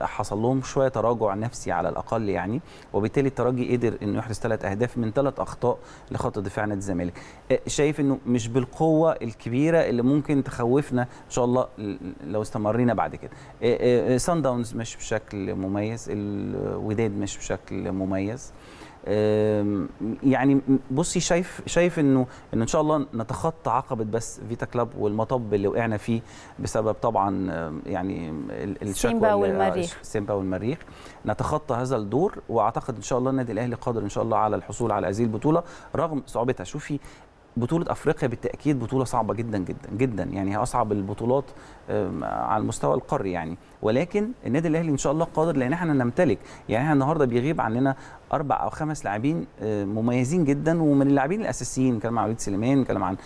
حصل لهم شويه تراجع نفسي على الاقل يعني، وبالتالي الترجي قدر انه يحرز ثلاث اهداف من ثلاث اخطاء لخط دفاع نادي الزمالك. شايف انه مش بالقوه الكبيره اللي ممكن تخوفنا ان شاء الله لو استمرينا بعد كده. سان داونز مش بشكل مميز، الوداد مش بشكل مميز يعني. بصي شايف شايف انه ان ان شاء الله نتخطى عقبه بس فيتا كلوب والمطب اللي وقعنا فيه بسبب طبعا يعني الشكوى سيمبا والمريخ سيمبا والمريخ نتخطى هذا الدور، واعتقد ان شاء الله النادي الاهلي قادر ان شاء الله على الحصول على هذه البطوله رغم صعوبتها. شوفي بطولة أفريقيا بالتأكيد بطولة صعبة جدا جدا جدا يعني، هي أصعب البطولات على المستوى القاري يعني، ولكن النادي الأهلي إن شاء الله قادر لأن احنا نمتلك يعني. احنا النهارده بيغيب عننا أربع أو خمس لاعبين مميزين جدا ومن اللاعبين الأساسيين، بنتكلم عن وليد سليمان، بنتكلم عن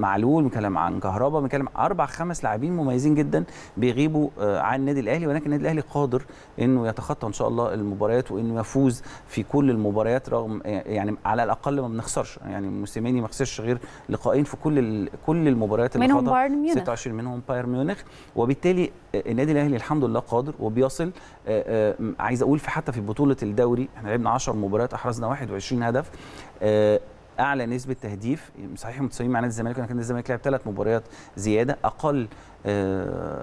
معلول، بنتكلم عن كهربا، بنتكلم أربع خمس لاعبين مميزين جدا بيغيبوا عن النادي الأهلي، ولكن النادي الأهلي قادر إنه يتخطى إن شاء الله المباريات وإنه يفوز في كل المباريات رغم يعني على الأقل ما بنخسرش يعني. موسيماني ما خسرش غير لقائين في كل كل المباريات اللي خاضها، ستة وعشرين منهم بايرن ميونخ، وبالتالي النادي الاهلي الحمد لله قادر وبيصل. عايز اقول في حتى في بطوله الدوري احنا لعبنا عشر مباريات احرزنا واحد وعشرين هدف، اعلى نسبه تهديف، صحيح متصممين مع نادي الزمالك لكن نادي الزمالك لعب ثلاث مباريات زياده، اقل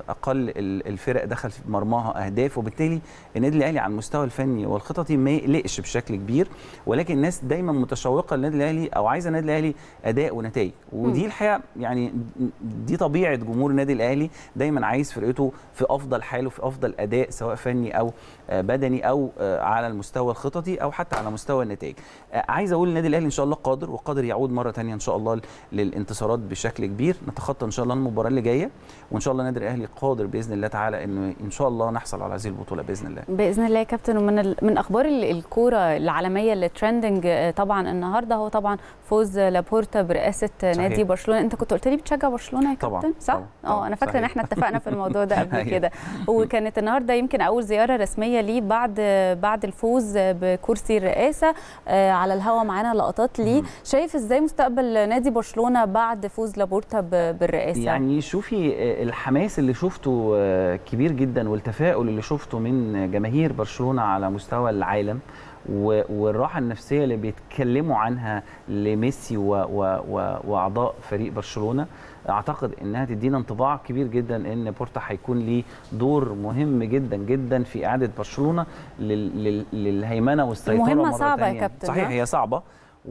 اقل الفرق دخل في مرماها اهداف، وبالتالي النادي الاهلي على المستوى الفني والخططي ما يقلقش بشكل كبير، ولكن الناس دايما متشوقه للنادي الاهلي او عايزه النادي الاهلي اداء ونتائج، ودي الحقيقه يعني دي طبيعه جمهور النادي الاهلي، دايما عايز فرقته في افضل حاله في افضل اداء سواء فني او بدني او على المستوى الخططي او حتى على مستوى النتائج. عايز اقول النادي الاهلي ان شاء الله قادر وقادر يعود مره ثانيه ان شاء الله للانتصارات بشكل كبير، نتخطى ان شاء الله المباراه اللي جايه وان شاء الله نادي الاهلي قادر باذن الله تعالى انه ان شاء الله نحصل على هذه البطوله باذن الله. باذن الله يا كابتن. ومن ال... من اخبار الكوره العالميه اللي ترندنج طبعا النهارده هو طبعا فوز لابورتا برئاسه نادي برشلونه. انت كنت قلت لي بتشجع برشلونه يا كابتن صح؟ اه انا فاكره ان احنا اتفقنا في الموضوع ده قبل كده. وكانت النهارده يمكن اول زياره رسميه ليه بعد بعد الفوز بكرسي الرئاسه. آه على الهوا معانا لقطات ليه. شايف ازاي مستقبل نادي برشلونه بعد فوز لابورتا بالرئاسه؟ يعني شوفي الحماس اللي شفته كبير جدا والتفاؤل اللي شفته من جماهير برشلونه على مستوى العالم والراحه النفسيه اللي بيتكلموا عنها لميسي واعضاء فريق برشلونه، اعتقد انها تدينا انطباع كبير جدا ان بورتا هيكون ليه دور مهم جدا جدا في اعاده برشلونه للهيمنه والسيطره. مهمه صعبه يا كابتن صحيح هي صعبه،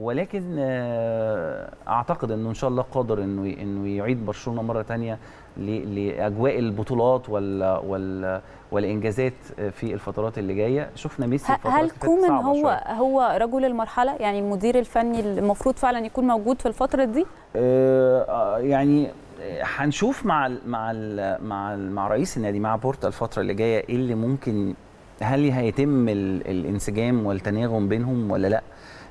ولكن اعتقد انه ان شاء الله قادر انه انه يعيد برشلونه مره ثانيه لاجواء البطولات وال وال والانجازات في الفترات اللي جايه. شفنا ميسي الفترات اللي فاتت صعبه شويه. هل كومان هو هو رجل المرحله يعني المدير الفني المفروض فعلا يكون موجود في الفتره دي؟ آه يعني هنشوف مع ال مع ال مع ال مع رئيس النادي مع بورتا الفتره اللي جايه ايه اللي ممكن، هل هيتم الانسجام والتناغم بينهم ولا لا؟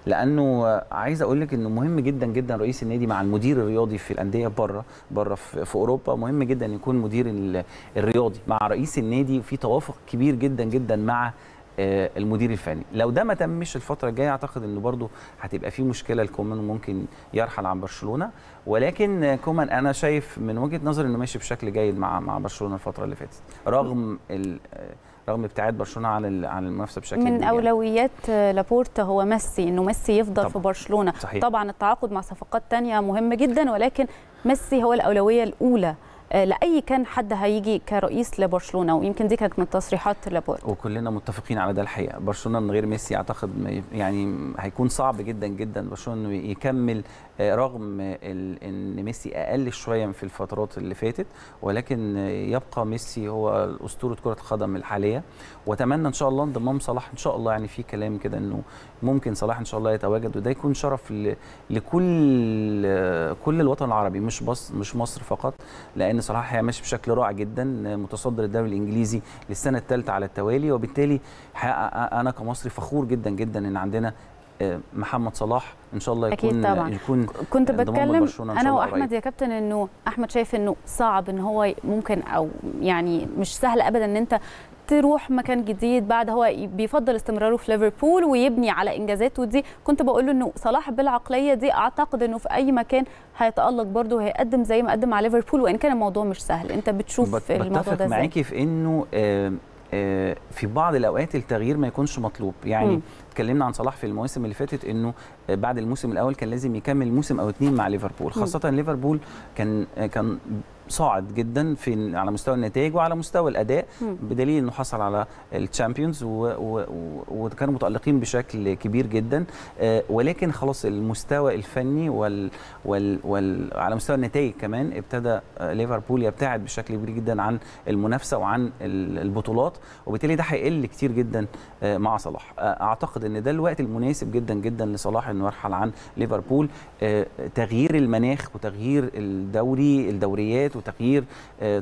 لانه عايز اقول لك انه مهم جدا جدا رئيس النادي مع المدير الرياضي في الانديه بره بره في اوروبا، مهم جدا يكون مدير الرياضي مع رئيس النادي في توافق كبير جدا جدا مع المدير الفني. لو ده ما تمش الفتره الجايه اعتقد انه برضو هتبقى في مشكله لكومان وممكن يرحل عن برشلونه، ولكن كومان انا شايف من وجهه نظري انه ماشي بشكل جيد مع مع برشلونه الفتره اللي فاتت رغم ال رغم ابتعاد برشلونه عن عن المنافسه بشكل كبير. من بيجان. اولويات لابورتا هو ميسي، انه ميسي يفضل طبعًا. في برشلونه صحيح. طبعا التعاقد مع صفقات ثانيه مهم جدا، ولكن ميسي هو الاولويه الاولى لاي كان حد هيجي كرئيس لبرشلونه، ويمكن دي كانت من تصريحات لابورتا وكلنا متفقين على ده. الحقيقه برشلونه من غير ميسي اعتقد يعني هيكون صعب جدا جدا برشلونه انه يكمل رغم ان ميسي اقل شويه في الفترات اللي فاتت، ولكن يبقى ميسي هو اسطوره كره القدم الحاليه. واتمنى ان شاء الله انضمام صلاح ان شاء الله، يعني في كلام كده انه ممكن صلاح ان شاء الله يتواجد، وده يكون شرف لكل كل الوطن العربي مش بس مش مصر فقط، لان صلاح ماشي بشكل رائع جدا، متصدر الدوري الانجليزي للسنه الثالثه على التوالي، وبالتالي انا كمصري فخور جدا جدا ان عندنا محمد صلاح ان شاء الله يكون أكيد طبعا. يكون كنت بتكلم انا واحمد يا كابتن انه احمد شايف انه صعب ان هو ممكن او يعني مش سهل ابدا ان انت تروح مكان جديد بعد، هو بيفضل استمراره في ليفربول ويبني على انجازاته دي. كنت بقول له انه صلاح بالعقليه دي اعتقد انه في اي مكان هيتالق برده وهيقدم زي ما قدم مع ليفربول، وان كان الموضوع مش سهل. انت بتشوف بت الموضوع ده ازاي؟ بتفق معاكي في انه آه في بعض الاوقات التغيير ما يكونش مطلوب. يعني اتكلمنا عن صلاح في المواسم اللي فاتت انه بعد الموسم الاول كان لازم يكمل موسم او اتنين مع ليفربول، خاصه ليفربول كان كان صاعد جدا في على مستوى النتائج وعلى مستوى الاداء، بدليل انه حصل على الشامبيونز وكانوا متالقين بشكل كبير جدا، ولكن خلاص المستوى الفني وال وال, وال على مستوى النتائج كمان ابتدى ليفربول يبتعد بشكل كبير جدا عن المنافسه وعن البطولات، وبالتالي ده هيقل كتير جدا مع صلاح. اعتقد ان ده الوقت المناسب جدا جدا لصلاح انه يرحل عن ليفربول. تغيير المناخ وتغيير الدوري الدوريات وتغيير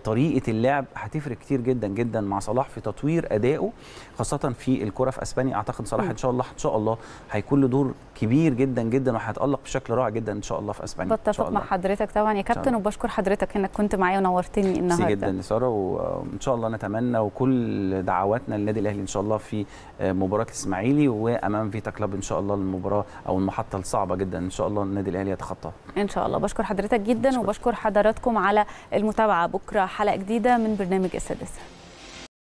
طريقه اللعب هتفرق كتير جدا جدا مع صلاح في تطوير ادائه خاصه في الكره في اسبانيا. اعتقد صلاح ان شاء الله ان شاء الله هيكون له دور كبير جدا جدا وهيتالق بشكل رائع جدا ان شاء الله في اسبانيا. بتفق مع حضرتك طبعا يا كابتن، وبشكر حضرتك انك كنت معايا ونورتني النهارده. ميرسي جدا ساره، وان شاء الله نتمنى وكل دعواتنا للنادي الاهلي ان شاء الله في مباراه الاسماعيلي وامام فيتا كلوب ان شاء الله، المباراه او المحطه الصعبه جدا ان شاء الله النادي الاهلي يتخطاها ان شاء الله. بشكر حضرتك جدا وبشكر حضراتكم على المتابعة. بكرة حلقة جديدة من برنامج السادسة.